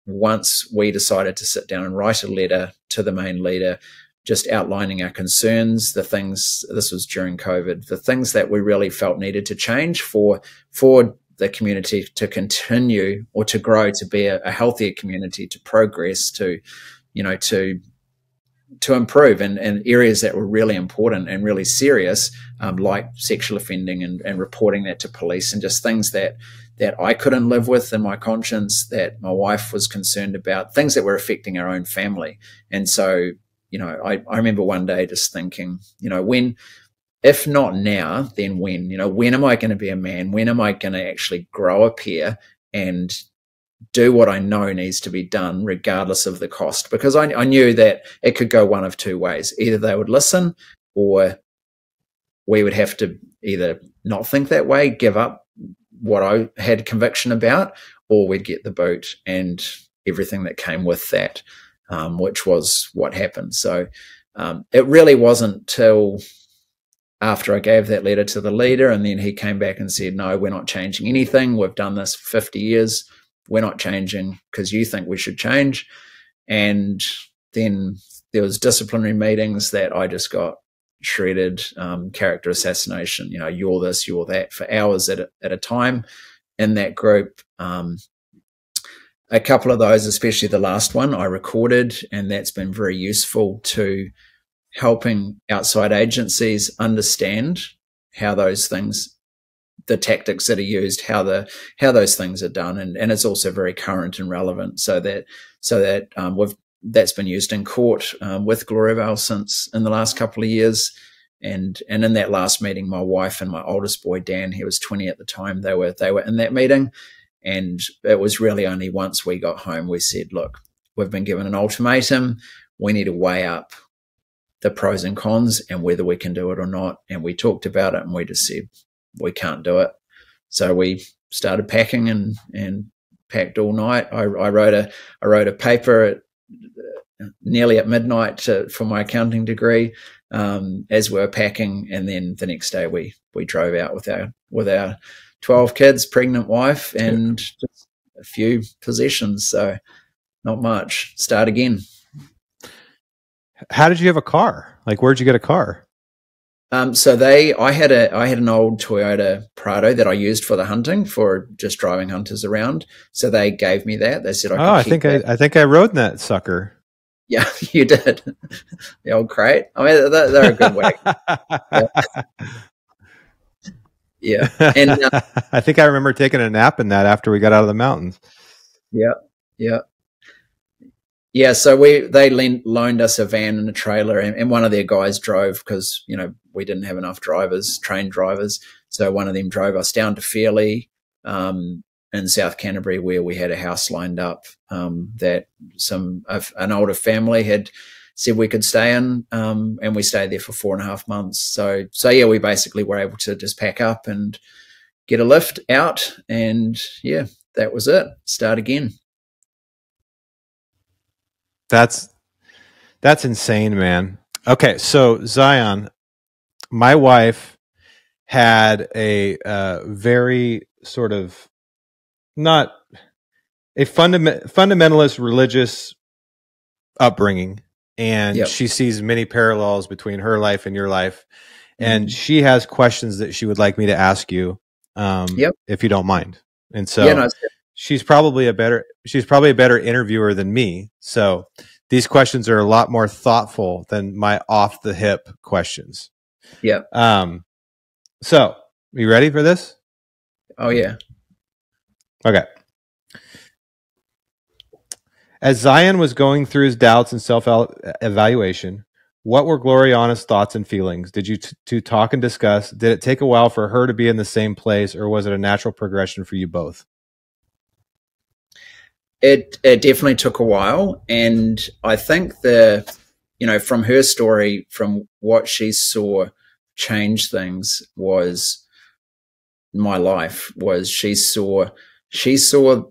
once we decided to sit down and write a letter to the main leader, just outlining our concerns, the things, this was during COVID, the things that we really felt needed to change for for the community to continue or to grow, to be a, a healthier community, to progress, to you know, to to improve, and, and areas that were really important and really serious, um, like sexual offending and, and reporting that to police, and just things that, that I couldn't live with in my conscience, that my wife was concerned about, things that were affecting our own family. And so, you know, I, I remember one day just thinking, you know, when, if not now, then when? You know, when am I going to be a man? When am I going to actually grow up here and do what I know needs to be done regardless of the cost? Because I, I knew that it could go one of two ways. Either they would listen, or we would have to either not think that way, give up what I had conviction about, or we'd get the boot and everything that came with that, um, which was what happened. So um, it really wasn't till after I gave that letter to the leader, and then he came back and said, no, we're not changing anything. We've done this for fifty years. We're not changing because you think we should change. And then there was disciplinary meetings that I just got shredded, um, character assassination, you know, you're this, you're that, for hours at a, at a time in that group. Um, a couple of those, especially the last one, I recorded, and that's been very useful to helping outside agencies understand how those things, the tactics that are used, how the how those things are done, and and it's also very current and relevant. So that so that um, we've that's been used in court um, with Gloriavale since in the last couple of years, and and in that last meeting, my wife and my oldest boy Dan, he was twenty at the time, they were they were in that meeting, and it was really only once we got home we said, look, we've been given an ultimatum, we need to weigh up the pros and cons and whether we can do it or not. And we talked about it and we just said, we can't do it. So we started packing and, and packed all night. I, I wrote a, I wrote a paper at, uh, nearly at midnight to, for my accounting degree, um, as we were packing. And then the next day we, we drove out with our, with our twelve kids, pregnant wife, and yeah, just a few possessions. So not much. Start again. How did you have a car? Like, where'd you get a car? Um, so they, I had a, I had an old Toyota Prado that I used for the hunting, for just driving hunters around. So they gave me that. They said, I "Oh, I think that. I, I think I rode in that sucker." Yeah, you did. The old crate. I mean, they're, they're a good wagon. Yeah, yeah. And uh, I think I remember taking a nap in that after we got out of the mountains. Yeah, yeah. Yeah, so we they lent, loaned us a van and a trailer, and, and one of their guys drove because, you know, we didn't have enough drivers, trained drivers. So one of them drove us down to Fairlie um, in South Canterbury, where we had a house lined up um, that some uh, an older family had said we could stay in, um, and we stayed there for four and a half months. So, so yeah, we basically were able to just pack up and get a lift out, and yeah, that was it. Start again. That's, that's insane, man. Okay. So Zion, my wife had a, uh, very sort of not a fundament fundamentalist religious upbringing. And yep, she sees many parallels between her life and your life. Mm-hmm. And she has questions that she would like me to ask you, um, yep, if you don't mind. And so yeah, no, she's probably a better, she's probably a better interviewer than me. So these questions are a lot more thoughtful than my off the hip questions. Yeah. Um, so you ready for this? Oh yeah. Okay. As Zion was going through his doubts and self evaluation, what were Gloriana's thoughts and feelings? Did you t to talk and discuss? Did it take a while for her to be in the same place, or was it a natural progression for you both? It, it definitely took a while, and I think the, you know, from her story, from what she saw change things was my life, was she saw, she saw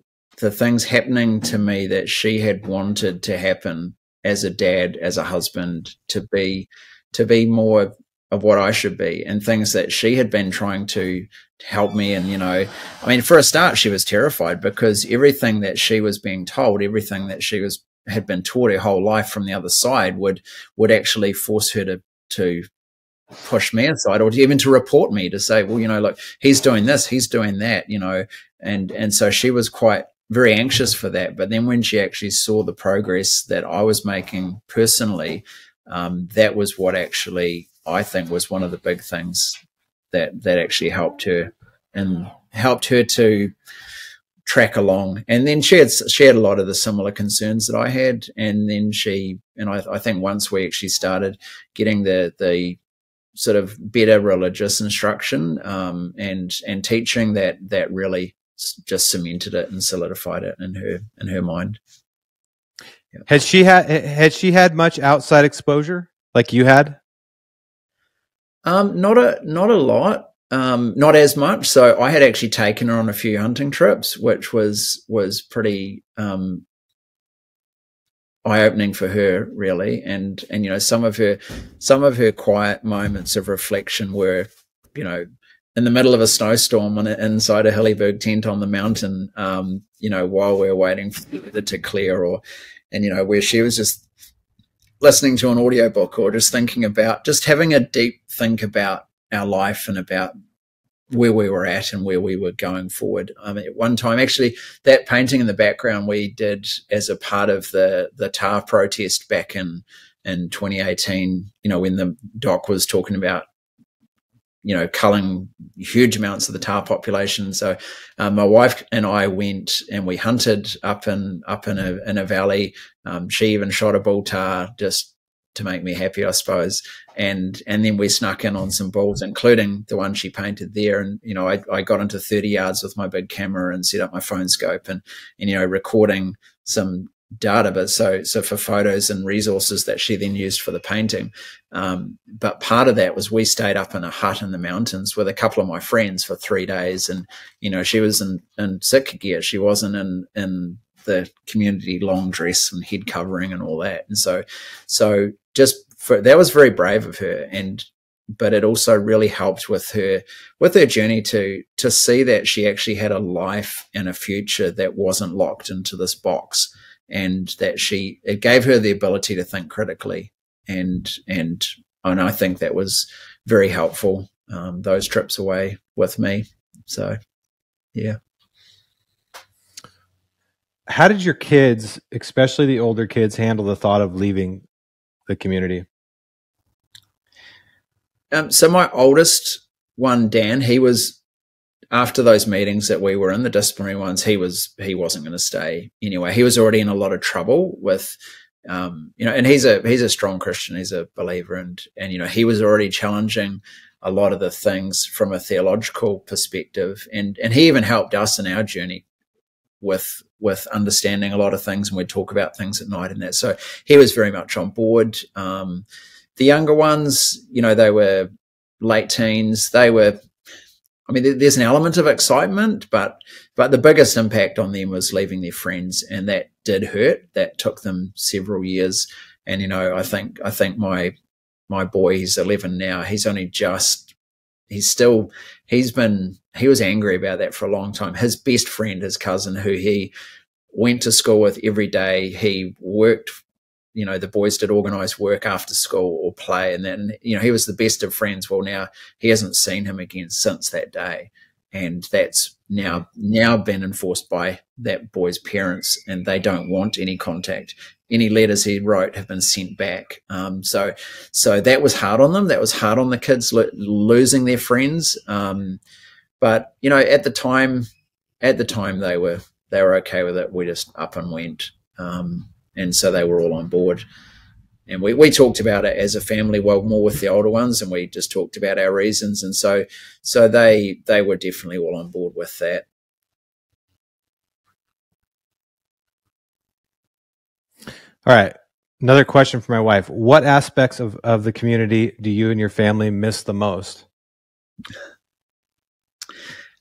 the things happening to me that she had wanted to happen as a dad, as a husband, to be, to be more of what I should be, and things that she had been trying to help me. And, you know, I mean, for a start, she was terrified because everything that she was being told, everything that she was, had been taught her whole life from the other side would, would actually force her to, to push me aside, or to even to report me, to say, well, you know, look, he's doing this, he's doing that, you know, and, and so she was quite very anxious for that. But then when she actually saw the progress that I was making personally, um, that was what actually, I think, was one of the big things that that actually helped her and helped her to track along. And then she had she had a lot of the similar concerns that I had. And then she and I, I think once we actually started getting the the sort of better religious instruction um, and and teaching, that that really just cemented it and solidified it in her in her mind. Yeah. Has she had had she had much outside exposure like you had? Um, not a, not a lot, um, not as much. So I had actually taken her on a few hunting trips, which was, was pretty, um, eye-opening for her, really. And, and, you know, some of her, some of her quiet moments of reflection were, you know, in the middle of a snowstorm on a, inside a Hillyberg tent on the mountain, um, you know, while we're waiting for the weather to clear, or, and, you know, where she was just listening to an audiobook or just thinking about, just having a deep think about our life and about where we were at and where we were going forward. Um, at one time, actually, that painting in the background we did as a part of the, the T A R protest back in, in twenty eighteen, you know, when the doc was talking about, you know, culling huge amounts of the T A R population. So um, my wife and I went and we hunted up in, up in a, in a valley. Um, she even shot a bull T A R just to make me happy, I suppose. And, and then we snuck in on some bulls, including the one she painted there. And, you know, I, I got into thirty yards with my big camera and set up my phone scope and, and, you know, recording some data, but so, so for photos and resources that she then used for the painting. Um, but part of that was we stayed up in a hut in the mountains with a couple of my friends for three days. And, you know, she was in, in sick gear. She wasn't in, in the community long dress and head covering and all that. And so, so just for, that was very brave of her. And, but it also really helped with her, with her journey to, to see that she actually had a life and a future that wasn't locked into this box. And that she, it gave her the ability to think critically, and and and I think that was very helpful. Um, those trips away with me, so yeah. How did your kids, especially the older kids, handle the thought of leaving the community? Um, so my oldest one, Dan, he was. After those meetings that we were in, the disciplinary ones, he was he wasn't going to stay anyway. He was already in a lot of trouble with, um, you know, and he's a he's a strong Christian, he's a believer, and and you know he was already challenging a lot of the things from a theological perspective, and and he even helped us in our journey with with understanding a lot of things, and we'd talk about things at night and that. So he was very much on board. Um, the younger ones, you know, they were late teens, they were. I mean, there's an element of excitement, but but the biggest impact on them was leaving their friends, and that did hurt. That took them several years, and you know, I think I think my my boy, he's eleven now. He's only just he's still he's been he was angry about that for a long time. His best friend, his cousin, who he went to school with every day, he worked. You know, the boys did organise work after school or play, and then, you know, he was the best of friends. Well, now he hasn't seen him again since that day, and that's now now been enforced by that boy's parents, and they don't want any contact. Any letters he wrote have been sent back. Um, so so that was hard on them. That was hard on the kids lo losing their friends. Um, but you know, at the time, at the time they were they were okay with it. We just up and went. Um, And so they were all on board. And we, we talked about it as a family, well, more with the older ones, and we just talked about our reasons. And so so they they were definitely all on board with that. All right. Another question for my wife. What aspects of, of the community do you and your family miss the most?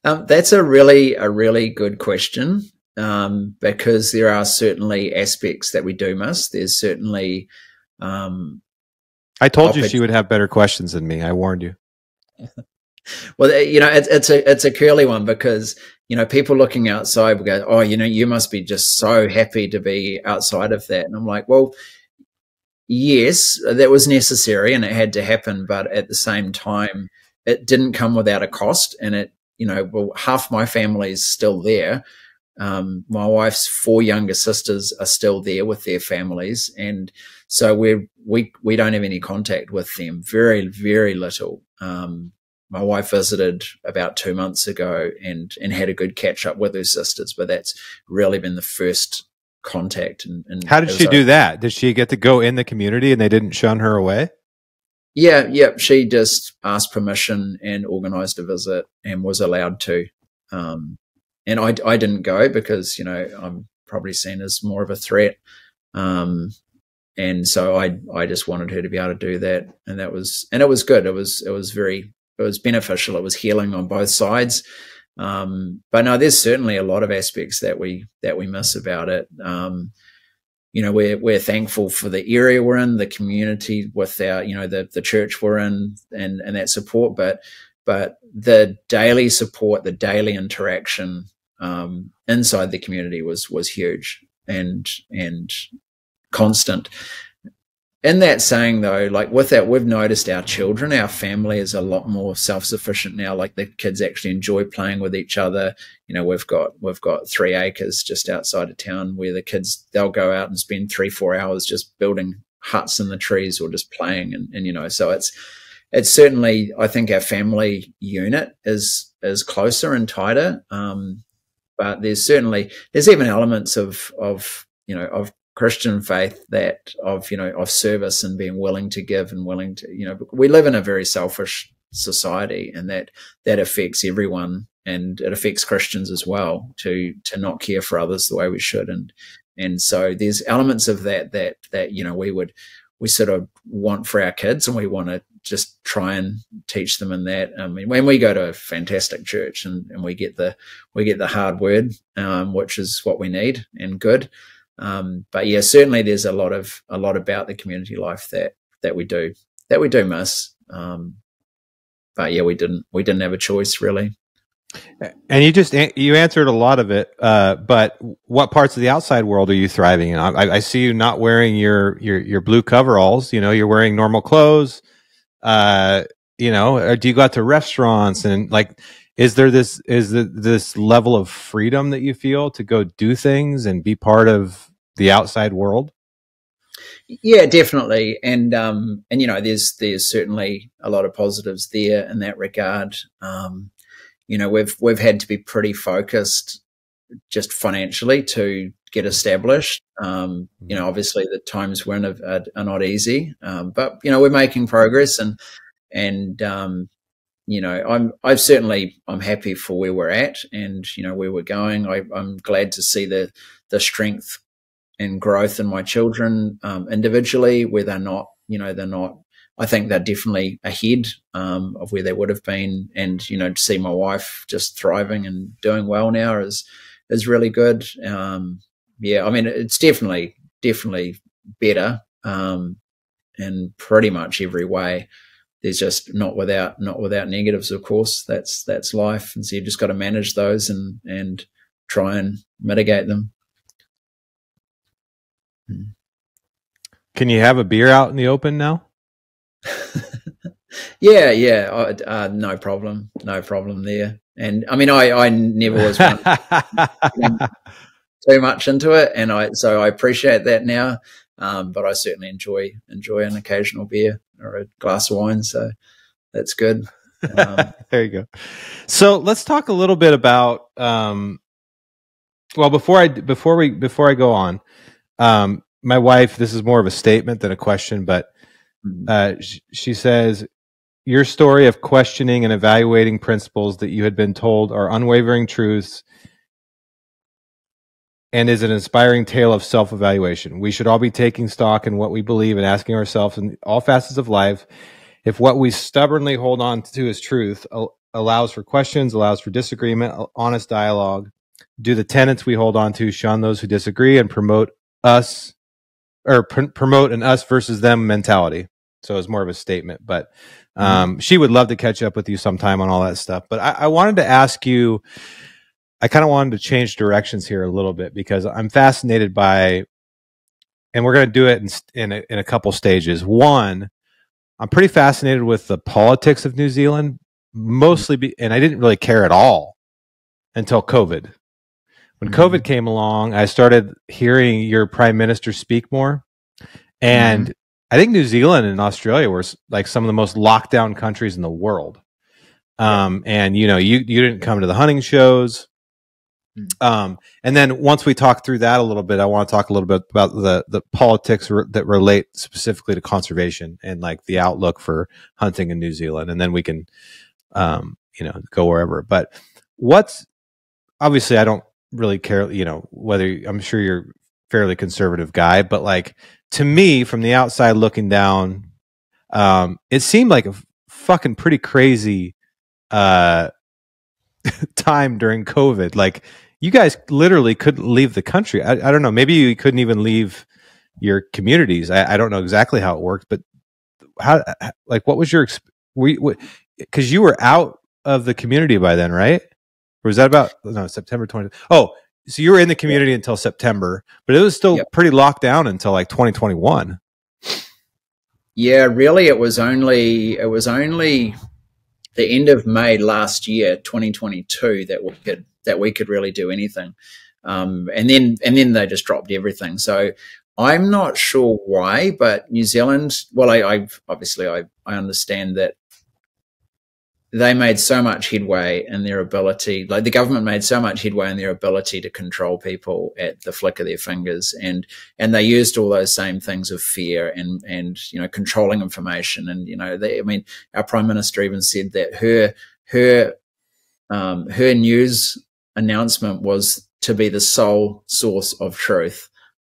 Um, that's a really, a really good question. Um, because there are certainly aspects that we do miss. There's certainly. Um, I told you she would have better questions than me. I warned you. Well, you know, it's, it's a it's a curly one, because you know people looking outside will go, "Oh, you know, you must be just so happy to be outside of that." And I'm like, well, yes, that was necessary and it had to happen, but at the same time, it didn't come without a cost, and it, you know, well, half my family's still there. Um, my wife's four younger sisters are still there with their families, and so we we we don't have any contact with them. Very very little. Um, my wife visited about two months ago and and had a good catch up with her sisters, but that's really been the first contact. And, and how did she do that? Did she get to go in the community and they didn't shun her away? Yeah, yeah. She just asked permission and organised a visit and was allowed to. Um, And I, I didn't go because, you know, I'm probably seen as more of a threat. Um, and so I, I just wanted her to be able to do that. And that was, and it was good. It was, it was very, it was beneficial. It was healing on both sides. Um, but no, there's certainly a lot of aspects that we, that we miss about it. Um, you know, we're, we're thankful for the area we're in, the community with our, you know, the, the church we're in and, and that support, but, but the daily support, the daily interaction, um, inside the community was, was huge and, and constant. In that saying though, like with that, we've noticed our children, our family is a lot more self-sufficient now. Like the kids actually enjoy playing with each other. You know, we've got, we've got three acres just outside of town where the kids, they'll go out and spend three, four hours just building huts in the trees or just playing. And, and you know, so it's, it's certainly, I think our family unit is, is closer and tighter. Um, but there's certainly, there's even elements of, of, you know, of Christian faith that of, you know, of service and being willing to give and willing to, you know, we live in a very selfish society and that, that affects everyone and it affects Christians as well to, to not care for others the way we should. And, and so there's elements of that, that, that, you know, we would, we sort of want for our kids and we want to just try and teach them in that. I mean, when we go to a fantastic church and, and we get the, we get the hard word, um, which is what we need and good. Um, but yeah, certainly there's a lot of, a lot about the community life that, that we do, that we do miss. Um, but yeah, we didn't, we didn't have a choice really. And you just, you answered a lot of it. Uh, but what parts of the outside world are you thriving in? I, I see you not wearing your, your, your blue coveralls, you know, you're wearing normal clothes, uh, you know, or do you go out to restaurants and like, is there this, is the, this level of freedom that you feel to go do things and be part of the outside world? Yeah, definitely. And, um, and, you know, there's, there's certainly a lot of positives there in that regard. Um, you know, we've, we've had to be pretty focused just financially to get established. Um, you know, obviously the times we're in are, are not easy. Um, but, you know, we're making progress and, and, um, you know, I'm, I've certainly, I'm happy for where we're at and, you know, where we're going. I, I'm glad to see the, the strength and growth in my children, um, individually, where they're not, you know, they're not, I think they're definitely ahead, um, of where they would have been. And, you know, to see my wife just thriving and doing well now is, is really good. Um, yeah, I mean, it's definitely, definitely better, um, in pretty much every way. There's just not without, not without negatives, of course. That's, that's life. And so you've just got to manage those and, and try and mitigate them. Can you have a beer out in the open now? yeah. Yeah. Uh, uh, no problem. No problem there. And I mean, I, I never was too much into it. And I, so I appreciate that now. Um, but I certainly enjoy, enjoy an occasional beer or a glass of wine. So that's good. Um, there you go. So let's talk a little bit about, um, well, before I, before we, before I go on, um, my wife, this is more of a statement than a question, but, uh, sh she says, your story of questioning and evaluating principles that you had been told are unwavering truths and is an inspiring tale of self-evaluation. We should all be taking stock in what we believe and asking ourselves in all facets of life if what we stubbornly hold on to as truth allows for questions, allows for disagreement, honest dialogue. Do the tenets we hold on to shun those who disagree and promote us or pr promote an us versus them mentality? So it's more of a statement, but um, mm-hmm. She would love to catch up with you sometime on all that stuff. But I, I wanted to ask you, I kind of wanted to change directions here a little bit because I'm fascinated by, and we're going to do it in, in, a, in a couple stages. One, I'm pretty fascinated with the politics of New Zealand, mostly, be, and I didn't really care at all until COVID. When mm-hmm. COVID came along, I started hearing your prime minister speak more. And mm-hmm. I think New Zealand and Australia were like some of the most locked down countries in the world. Um, and, you know, you, you didn't come to the hunting shows. Um, and then once we talk through that a little bit, I want to talk a little bit about the, the politics re that relate specifically to conservation and like the outlook for hunting in New Zealand. And then we can, um, you know, go wherever, but what's obviously, I don't really care, you know, whether I'm sure you're a fairly conservative guy, but like to me from the outside looking down, um, it seemed like a fucking pretty crazy, uh, time during COVID. Like you guys literally couldn't leave the country. I, I don't know, maybe you couldn't even leave your communities. I, I don't know exactly how it worked, but how, like, what was your, we, because you were out of the community by then, right? Or was that about, no, September twentieth? Oh, so you were in the community yeah. until September, but it was still yep. pretty locked down until like twenty twenty-one. Yeah, really, it was only, it was only the end of May last year, twenty twenty-two, that we could, that we could really do anything. Um, and then, and then they just dropped everything. So I'm not sure why, but New Zealand, well, I, I've obviously, I, I understand that they made so much headway in their ability, like the government made so much headway in their ability to control people at the flick of their fingers. And, and they used all those same things of fear and, and, you know, controlling information. And, you know, they, I mean, our Prime Minister even said that her, her, um, her news announcement was to be the sole source of truth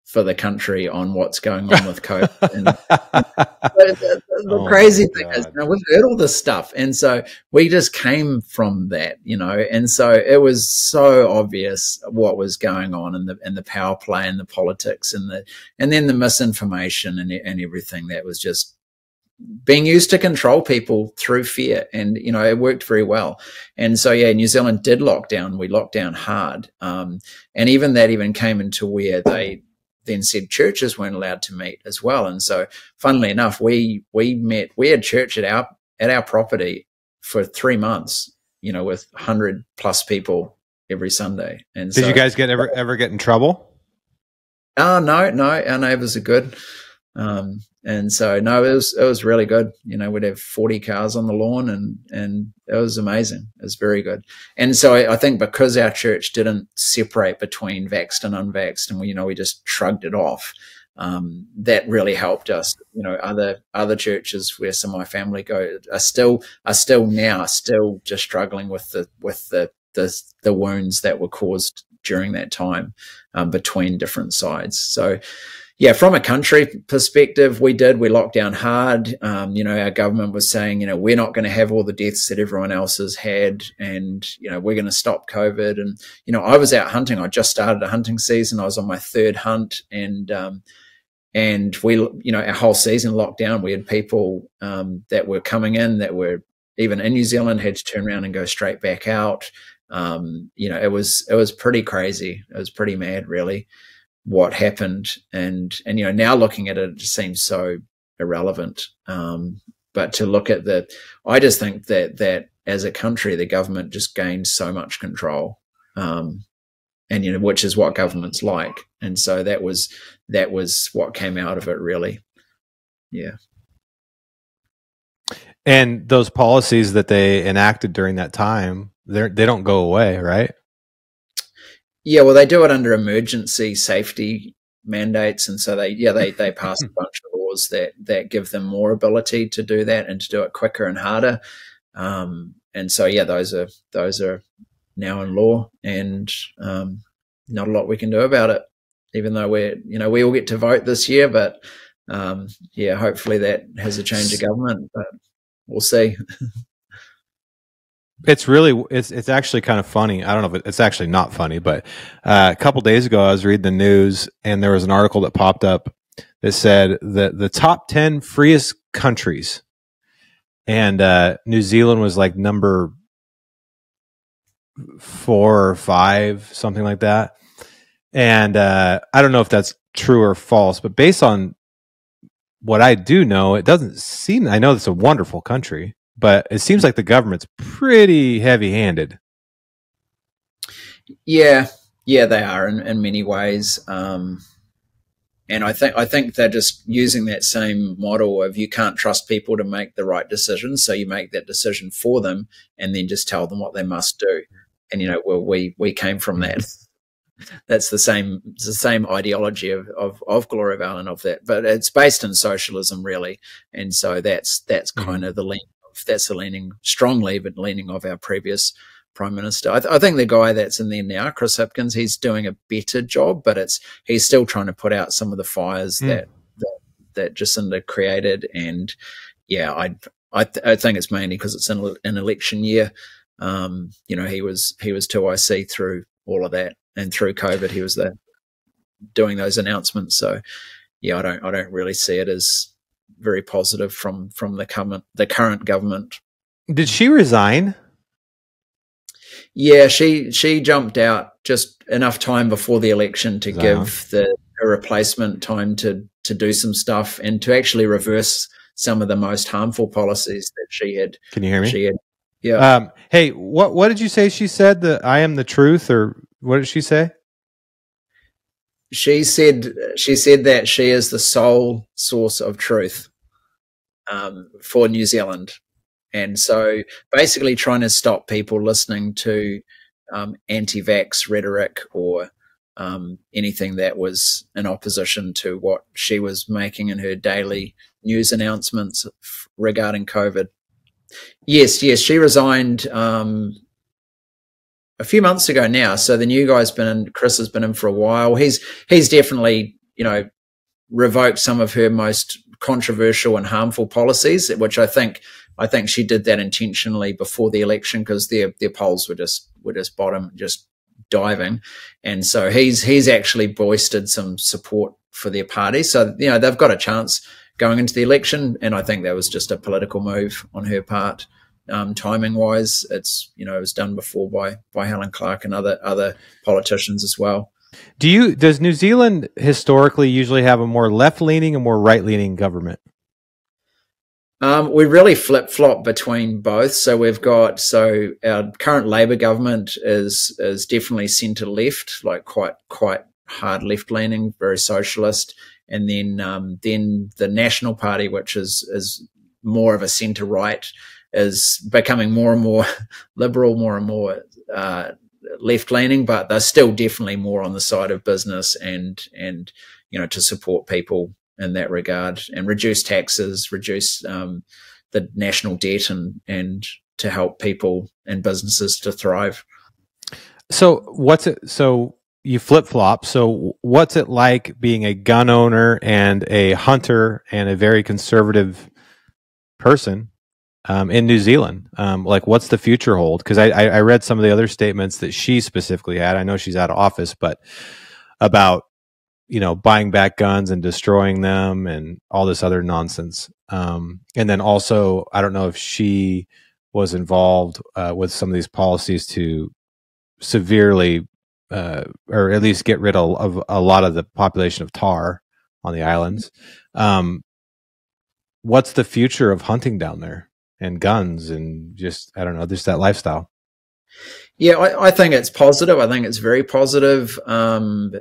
for the country on what's going on with COVID. And the the oh crazy thing is, you know, we've heard all this stuff. And so we just came from that, you know, and so it was so obvious what was going on in the, in the power play and the politics and the, and then the misinformation and, and everything that was just being used to control people through fear. And, you know, it worked very well. And so, yeah, New Zealand did lock down. We locked down hard. Um, and even that even came into where they then said churches weren't allowed to meet as well. And so, funnily enough, we we met, we had church at our at our property for three months, you know, with one hundred plus people every Sunday. And did so, you guys get ever ever get in trouble? Oh, no, no, our neighbors are good. Um, and so, no, it was it was really good. You know, we'd have forty cars on the lawn, and and it was amazing. It was very good. And so, I, I think because our church didn't separate between vaxxed and unvaxxed, and we, you know, we just shrugged it off. Um, that really helped us. You know, other other churches where some of my family go are still are still now still just struggling with the with the the, the wounds that were caused during that time um, between different sides. So. Yeah, from a country perspective, we did. We locked down hard. Um, you know, our government was saying, you know, we're not going to have all the deaths that everyone else has had, and, you know, we're going to stop COVID. And, you know, I was out hunting. I just started a hunting season. I was on my third hunt, and um, and we, you know, our whole season locked down. We had people um, that were coming in that were even in New Zealand had to turn around and go straight back out. Um, you know, it was it was pretty crazy. It was pretty mad, really, what happened. And, and, you know, now looking at it, it just seems so irrelevant. Um, but to look at the, I just think that, that as a country, the government just gained so much control. Um, and, you know, which is what government's like. And so that was, that was what came out of it, really. Yeah. And those policies that they enacted during that time, they're, they don't go away, right? Yeah, well, they do it under emergency safety mandates, and so they, yeah, they they pass a bunch of laws that that give them more ability to do that and to do it quicker and harder. Um, and so, yeah, those are those are now in law, and um, not a lot we can do about it. Even though we're, you know, we all get to vote this year, but um, yeah, hopefully that has a change of government, but we'll see. It's really, it's, it's actually kind of funny. I don't know if it, it's actually not funny, but uh, a couple days ago I was reading the news, and there was an article that popped up that said the, the top ten freest countries. And uh, New Zealand was like number four or five, something like that. And uh, I don't know if that's true or false, but based on what I do know, it doesn't seem, I know it's a wonderful country, but it seems like the government's pretty heavy-handed. Yeah, yeah, they are in, in many ways, um, and I think I think they're just using that same model of you can't trust people to make the right decisions, so you make that decision for them, and then just tell them what they must do. And, you know, well, we we came from that. That's the same it's the same ideology of, of, of Gloriavale and of that, but it's based in socialism, really, and so that's that's kind of the link. That's the leaning, strongly, but leaning of our previous prime minister. I, th I think the guy that's in there now, Chris Hipkins, he's doing a better job, but it's he's still trying to put out some of the fires mm. that, that that Jacinda created. And yeah, I I, th I think it's mainly because it's in an election year. Um, you know, he was he was two I C through all of that, and through COVID, he was there doing those announcements. So yeah, I don't, I don't really see it as very positive from from the current the current government. Did she resign? Yeah, she she jumped out just enough time before the election to Zion. give the her replacement time to to do some stuff and to actually reverse some of the most harmful policies that she had. Can you hear me? She had, yeah. Um, hey, what what did you say? She said that I am the truth, or what did she say? She said she said that she is the sole source of truth um, for New Zealand. And so basically trying to stop people listening to um, anti-vax rhetoric or um, anything that was in opposition to what she was making in her daily news announcements regarding COVID. Yes, yes, she resigned um, a few months ago now. So the new guy's been in, Chris has been in for a while. He's, he's definitely, you know, revoked some of her most controversial and harmful policies, which I think I think she did that intentionally before the election because their their polls were just were just bottom, just diving, and so he's he's actually boosted some support for their party. So you know they've got a chance going into the election, and I think that was just a political move on her part. Um, timing wise, it's you know it was done before by by Helen Clark and other other politicians as well. Do you does New Zealand historically usually have a more left leaning and more right leaning government? Um, we really flip-flop between both. So we've got, so our current Labour government is is definitely centre-left, like quite quite hard left-leaning, very socialist. And then um, then the National Party, which is is more of a centre-right, is becoming more and more liberal, more and more uh, left-leaning, but they're still definitely more on the side of business and and you know to support people in that regard, and reduce taxes, reduce um, the national debt, and and to help people and businesses to thrive. So what's it? So you flip flop. So what's it like being a gun owner and a hunter and a very conservative person um, in New Zealand? Um, like, what's the future hold? Because I, I read some of the other statements that she specifically had. I know she's out of office, but about you know, buying back guns and destroying them and all this other nonsense. Um, and then also, I don't know if she was involved uh, with some of these policies to severely, uh, or at least get rid of, of a lot of the population of tar on the islands. Um, what's the future of hunting down there and guns and just, I don't know, just that lifestyle? Yeah, I, I think it's positive. I think it's very positive. Um,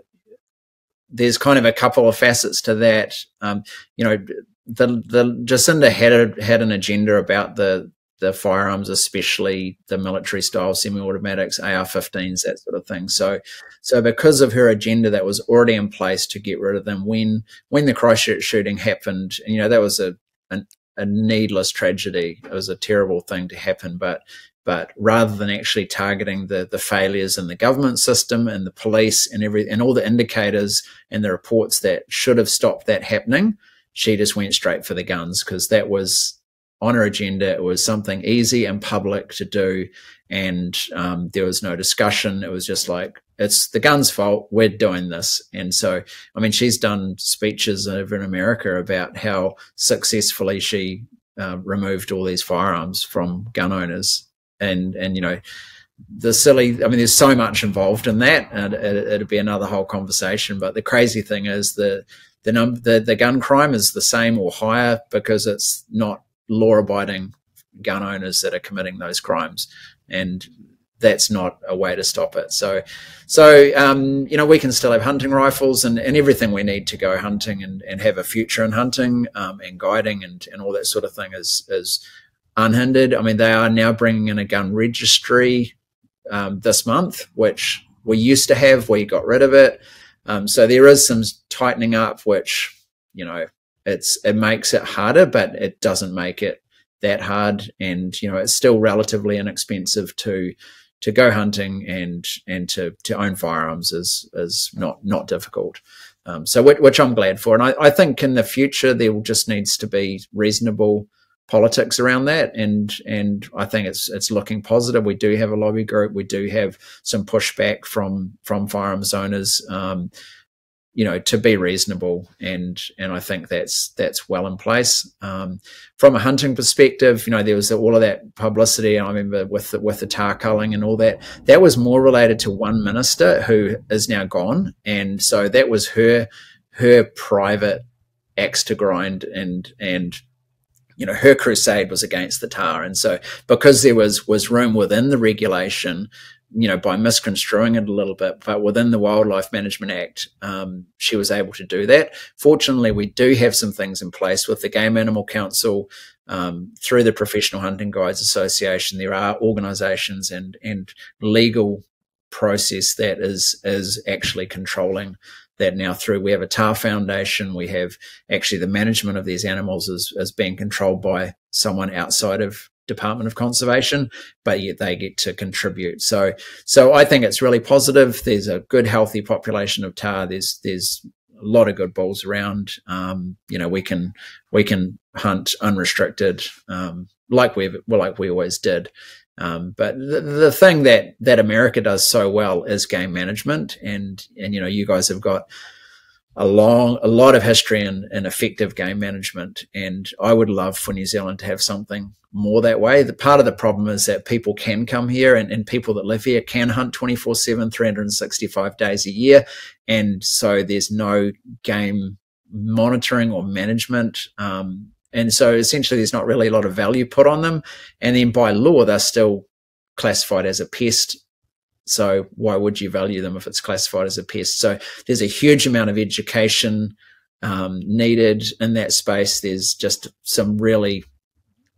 There's kind of a couple of facets to that. Um, you know, the, the Jacinda had a, had an agenda about the the firearms, especially the military style semi-automatics, A R fifteens, that sort of thing. So, so because of her agenda that was already in place to get rid of them, when when the Christchurch shooting happened, and you know that was a an, a needless tragedy. It was a terrible thing to happen, but. But rather than actually targeting the, the failures in the government system and the police and every and all the indicators and the reports that should have stopped that happening, she just went straight for the guns because that was on her agenda. It was something easy and public to do, and um, there was no discussion. It was just like, it's the guns' fault. We're doing this. And so, I mean, she's done speeches over in America about how successfully she uh, removed all these firearms from gun owners. And, and you know, the silly, I mean, there's so much involved in that, and it, it, it'd be another whole conversation. But the crazy thing is the the, num the the gun crime is the same or higher because it's not law-abiding gun owners that are committing those crimes. And that's not a way to stop it. So, so um, you know, we can still have hunting rifles and, and everything we need to go hunting and, and have a future in hunting um, and guiding and, and all that sort of thing is is unhindered. I mean, they are now bringing in a gun registry um, this month, which we used to have. We got rid of it. Um, so there is some tightening up, which, you know, it's it makes it harder, but it doesn't make it that hard. And, you know, it's still relatively inexpensive to to go hunting and and to, to own firearms is, is not, not difficult. Um, so which, which I'm glad for. And I, I think in the future, there just needs to be reasonable politics around that, and and I think it's it's looking positive. We do have a lobby group. We do have some pushback from from firearms owners. Um, you know, to be reasonable, and and I think that's that's well in place. Um, from a hunting perspective, you know, there was all of that publicity, and I remember with the, with the tar culling and all that. That was more related to one minister who is now gone, and so that was her her private axe to grind, and and you know, her crusade was against the tar. And so because there was was room within the regulation, you know, by misconstruing it a little bit, but within the Wildlife Management Act, um, she was able to do that. Fortunately, we do have some things in place with the Game Animal Council, um, through the Professional Hunting Guides Association. There are organisations and and legal process that is is actually controlling that now through. We have a TAR Foundation. We have actually the management of these animals is, is being controlled by someone outside of Department of Conservation, but yet they get to contribute. So, so I think it's really positive. There's a good, healthy population of tar. There's, there's a lot of good bulls around. Um, you know, we can, we can hunt unrestricted, um, like we've, well, like we always did. Um, but the, the thing that, that America does so well is game management. And, and, you know, you guys have got a long, a lot of history in, in effective game management. And I would love for New Zealand to have something more that way. The part of the problem is that people can come here, and, and people that live here can hunt twenty-four seven, three hundred sixty-five days a year. And so there's no game monitoring or management. Um, and so essentially there's not really a lot of value put on them. And then by law, they're still classified as a pest. So why would you value them if it's classified as a pest? So there's a huge amount of education um, needed in that space. There's just some really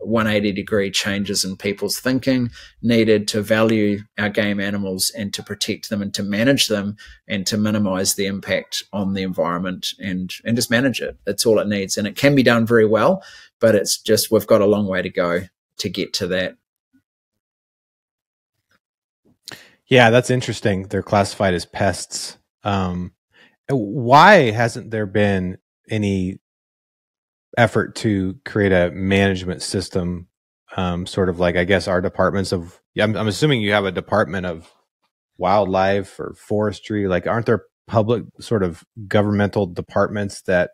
one eighty degree changes in people's thinking needed to value our game animals and to protect them and to manage them and to minimize the impact on the environment and and just manage it. That's all it needs. And it can be done very well, but it's just we've got a long way to go to get to that. Yeah, that's interesting. They're classified as pests. Um, why hasn't there been any effort to create a management system, um, sort of like, I guess, our departments of, I'm, I'm assuming you have a department of wildlife or forestry, like aren't there public sort of governmental departments that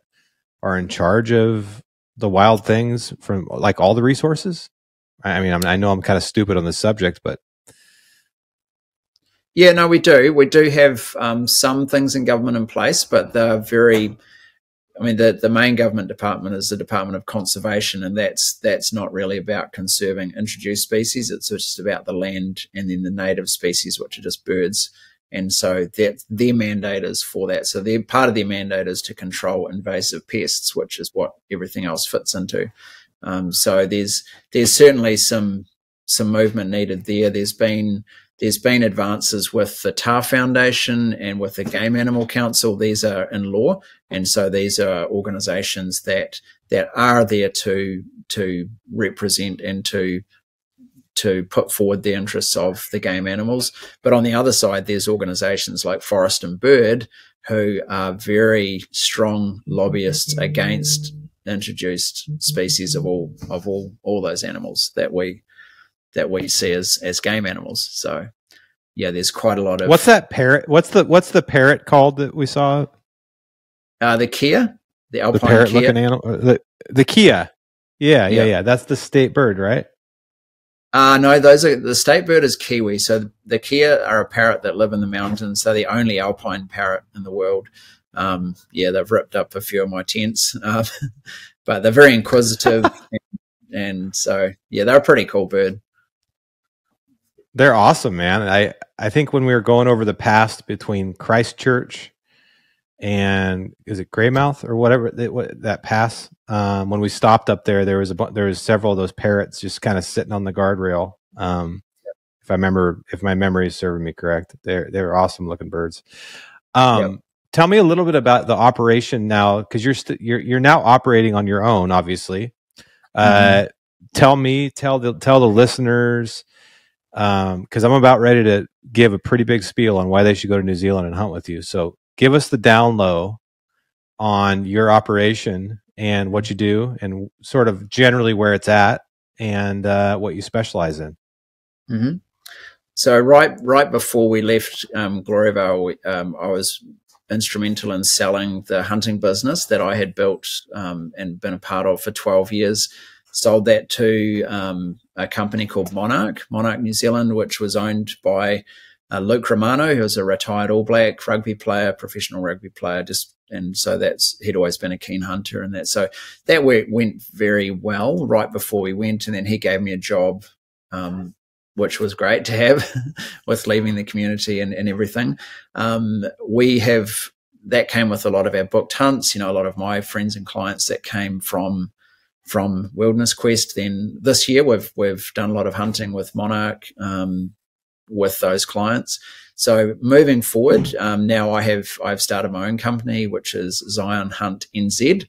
are in charge of the wild things from like all the resources? I mean, I'm, I know I'm kind of stupid on this subject, but. Yeah, no, we do. We do have um, some things in government in place, but they're very, I mean, the, the main government department is the Department of Conservation, and that's that's not really about conserving introduced species. It's just about the land and then the native species, which are just birds. And so that their mandate is for that. So their, part of their mandate is to control invasive pests, which is what everything else fits into. Um, so there's there's certainly some some movement needed there. There's been There's been advances with the TAR Foundation and with the Game Animal Council. These are in law, and so these are organisations that that are there to to represent and to to put forward the interests of the game animals. But on the other side, there's organisations like Forest and Bird who are very strong lobbyists against introduced species of all of all all those animals that we. that we see as, as game animals. So yeah, there's quite a lot of, what's that parrot? What's the, what's the parrot called that we saw? Uh, the Kia, the Alpine the parrot Kia. Looking animal, the, the Kia. Yeah, yeah. Yeah. Yeah. That's the state bird, right? Uh, no, those are, the state bird is Kiwi. So the, the Kia are a parrot that live in the mountains. They're the only Alpine parrot in the world. Um, yeah, they've ripped up a few of my tents, uh, but they're very inquisitive. and, and so, yeah, they're a pretty cool bird. They're awesome, man. I, I think when we were going over the pass between Christchurch and is it Greymouth or whatever that, what, that pass, um, when we stopped up there, there was a there was several of those parrots just kind of sitting on the guardrail. Um, yep. If I remember, if my memory is serving me correct, they're they're awesome looking birds. Um, yep. Tell me a little bit about the operation now, because you're st you're you're now operating on your own, obviously. Uh, mm-hmm. Tell me, tell the tell the listeners. Um, cause I'm about ready to give a pretty big spiel on why they should go to New Zealand and hunt with you. So give us the down low on your operation and what you do and sort of generally where it's at and, uh, what you specialize in. Mm-hmm. So right, right before we left, um, Gloriavale, um, I was instrumental in selling the hunting business that I had built um, and been a part of for twelve years. Sold that to um, a company called Monarch, Monarch New Zealand, which was owned by uh, Luke Romano, who was a retired All Black rugby player, professional rugby player. Just and so that's he'd always been a keen hunter, and that so that went very well right before we went, and then he gave me a job, um, which was great to have with leaving the community and, and everything. Um, we have that came with a lot of our booked hunts. You know, a lot of my friends and clients that came from. From Wilderness Quest. Then this year we've we've done a lot of hunting with Monarch, um, with those clients. So moving forward, um, now I have I've started my own company, which is Zion Hunt N Z.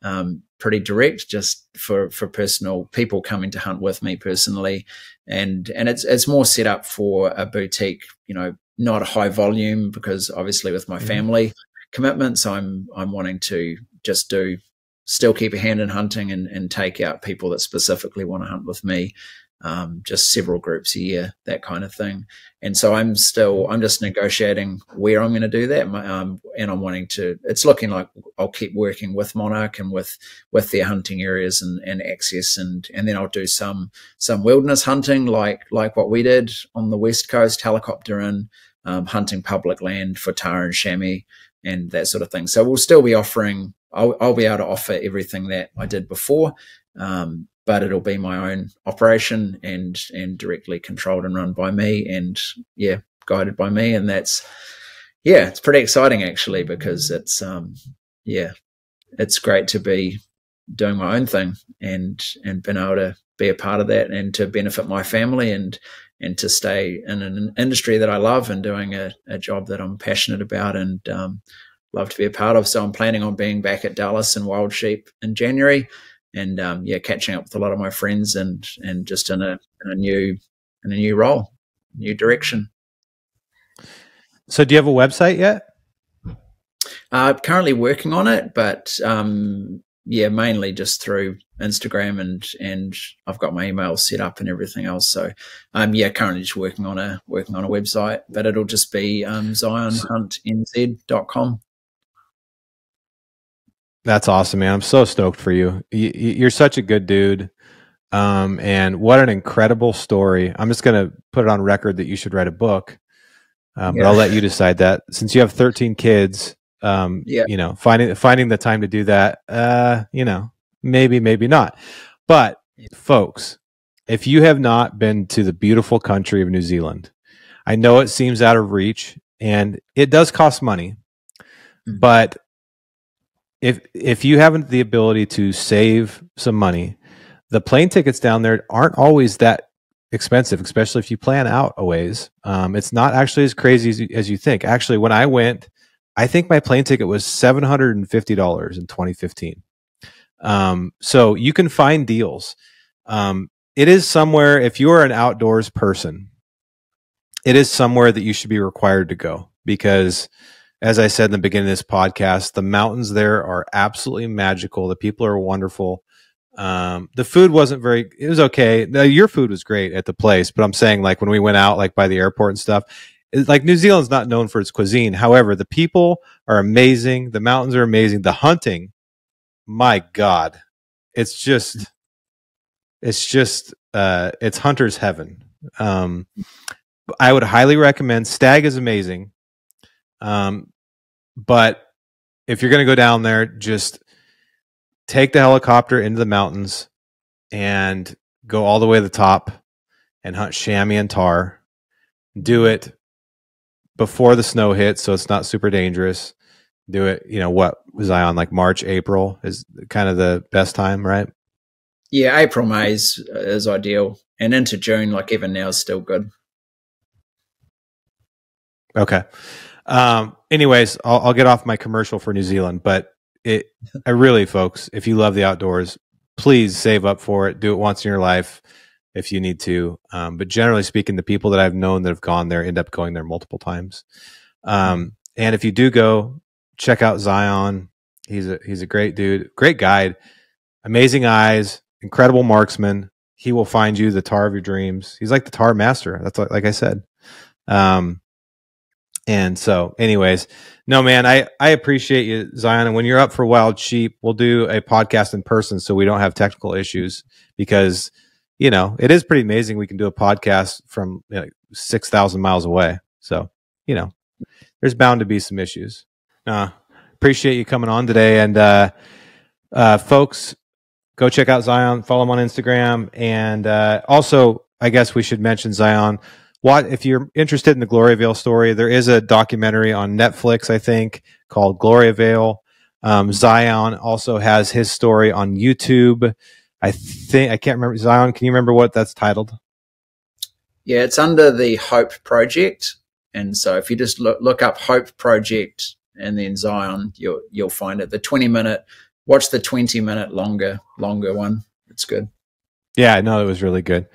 Um, pretty direct, just for for personal people coming to hunt with me personally, and and it's it's more set up for a boutique, you know, not a high volume because obviously with my family commitments, I'm I'm wanting to just do. Still keep a hand in hunting and, and take out people that specifically want to hunt with me, um, just several groups a year, that kind of thing. And so I'm still, I'm just negotiating where I'm going to do that. Um, and I'm wanting to, it's looking like I'll keep working with Monarch and with, with their hunting areas and, and access. And, and then I'll do some, some wilderness hunting, like, like what we did on the West Coast, helicopter in, um, hunting public land for tar and chamois and that sort of thing. So we'll still be offering, I'll, I'll be able to offer everything that I did before, um, but it'll be my own operation and and directly controlled and run by me, and yeah, guided by me. And that's yeah, it's pretty exciting actually, because it's um, yeah, it's great to be doing my own thing and and being able to be a part of that and to benefit my family and and to stay in an industry that I love and doing a, a job that I'm passionate about and um, love to be a part of. So I'm planning on being back at Dallas and Wild Sheep in January, and um, yeah, catching up with a lot of my friends and and just in a in a new in a new role, new direction. So, do you have a website yet? Uh, currently working on it, but um, yeah, mainly just through Instagram and and I've got my email set up and everything else. So, um, yeah, currently just working on a working on a website, but it'll just be um, zion hunt n z dot com. That's awesome, man. I'm so stoked for you. You're such a good dude. Um, and what an incredible story. I'm just going to put it on record that you should write a book, um, yeah. But I'll let you decide that since you have thirteen kids, um, yeah. you know, finding, finding the time to do that, uh, you know, maybe, maybe not, but yeah. Folks, if you have not been to the beautiful country of New Zealand, I know it seems out of reach and it does cost money, mm-hmm. but If, if you haven't the ability to save some money, the plane tickets down there aren't always that expensive, especially if you plan out a ways. Um, it's not actually as crazy as you, as you think. Actually, when I went, I think my plane ticket was seven hundred fifty dollars in twenty fifteen. Um, so you can find deals. Um, it is somewhere, if you are an outdoors person, it is somewhere that you should be required to go because as I said in the beginning of this podcast, the mountains there are absolutely magical. The people are wonderful. Um, the food wasn't very, it was okay. Now, your food was great at the place, but I'm saying like when we went out like by the airport and stuff, it's like New Zealand's not known for its cuisine. However, the people are amazing. The mountains are amazing. The hunting, my God, it's just, it's just, uh, it's hunter's heaven. Um, I would highly recommend. Stag is amazing. Um, But if you're going to go down there, just take the helicopter into the mountains and go all the way to the top and hunt chamois and tar. Do it before the snow hits, so it's not super dangerous. Do it, you know, what was I on, like March, April is kind of the best time, right? Yeah, April, May is, is ideal. And into June, like even now is still good. Okay. Um, anyways, I'll, I'll get off my commercial for New Zealand, but it, I really, folks, if you love the outdoors, please save up for it. Do it once in your life if you need to. Um, but generally speaking, the people that I've known that have gone there end up going there multiple times. Um, and if you do go, check out Zion. He's a, he's a great dude, great guide, amazing eyes, incredible marksman. He will find you the tar of your dreams. He's like the tar master. That's like, like I said, um, And so anyways, no, man, I, I appreciate you, Zion. And when you're up for wild sheep, we'll do a podcast in person so we don't have technical issues, because, you know, it is pretty amazing. We can do a podcast from, you know, six thousand miles away. So, you know, there's bound to be some issues. Uh, appreciate you coming on today. And, uh, uh, folks, go check out Zion, follow him on Instagram. And, uh, also, I guess we should mention, Zion, What, if you're interested in the Gloriavale story, there is a documentary on Netflix, I think, called Gloriavale. Um, Zion also has his story on YouTube. I think, I can't remember. Zion, can you remember what that's titled? Yeah, it's under the Hope Project. And so if you just look, look up Hope Project and then Zion, you'll, you'll find it. The twenty minute, watch the twenty minute longer, longer one. It's good. Yeah, no, it was really good.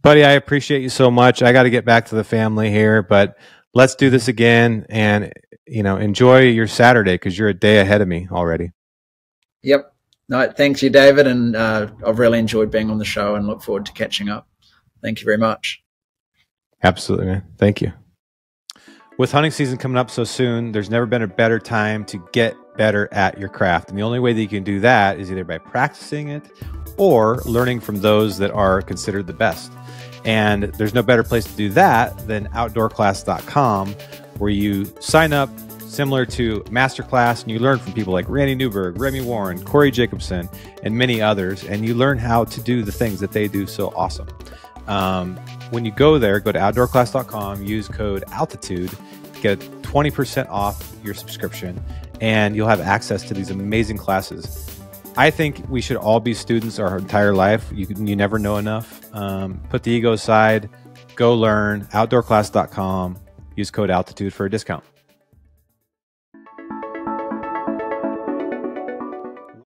Buddy, I appreciate you so much. I got to get back to the family here, but let's do this again, and, you know, enjoy your Saturday, because you're a day ahead of me already. Yep. No, thank you, David, and uh, I've really enjoyed being on the show and look forward to catching up. Thank you very much. Absolutely, man. Thank you. With hunting season coming up so soon, there's never been a better time to get better at your craft, and the only way that you can do that is either by practicing it or learning from those that are considered the best. And there's no better place to do that than outdoor class dot com, where you sign up similar to Masterclass, and you learn from people like Randy Newberg, Remy Warren, Corey Jacobson, and many others. And you learn how to do the things that they do so awesome. Um, when you go there, go to outdoor class dot com, use code ALTITUDE to get twenty percent off your subscription, and you'll have access to these amazing classes. I think we should all be students our entire life. You can, you never know enough. Um, put the ego aside. Go learn. outdoor class dot com. Use code ALTITUDE for a discount.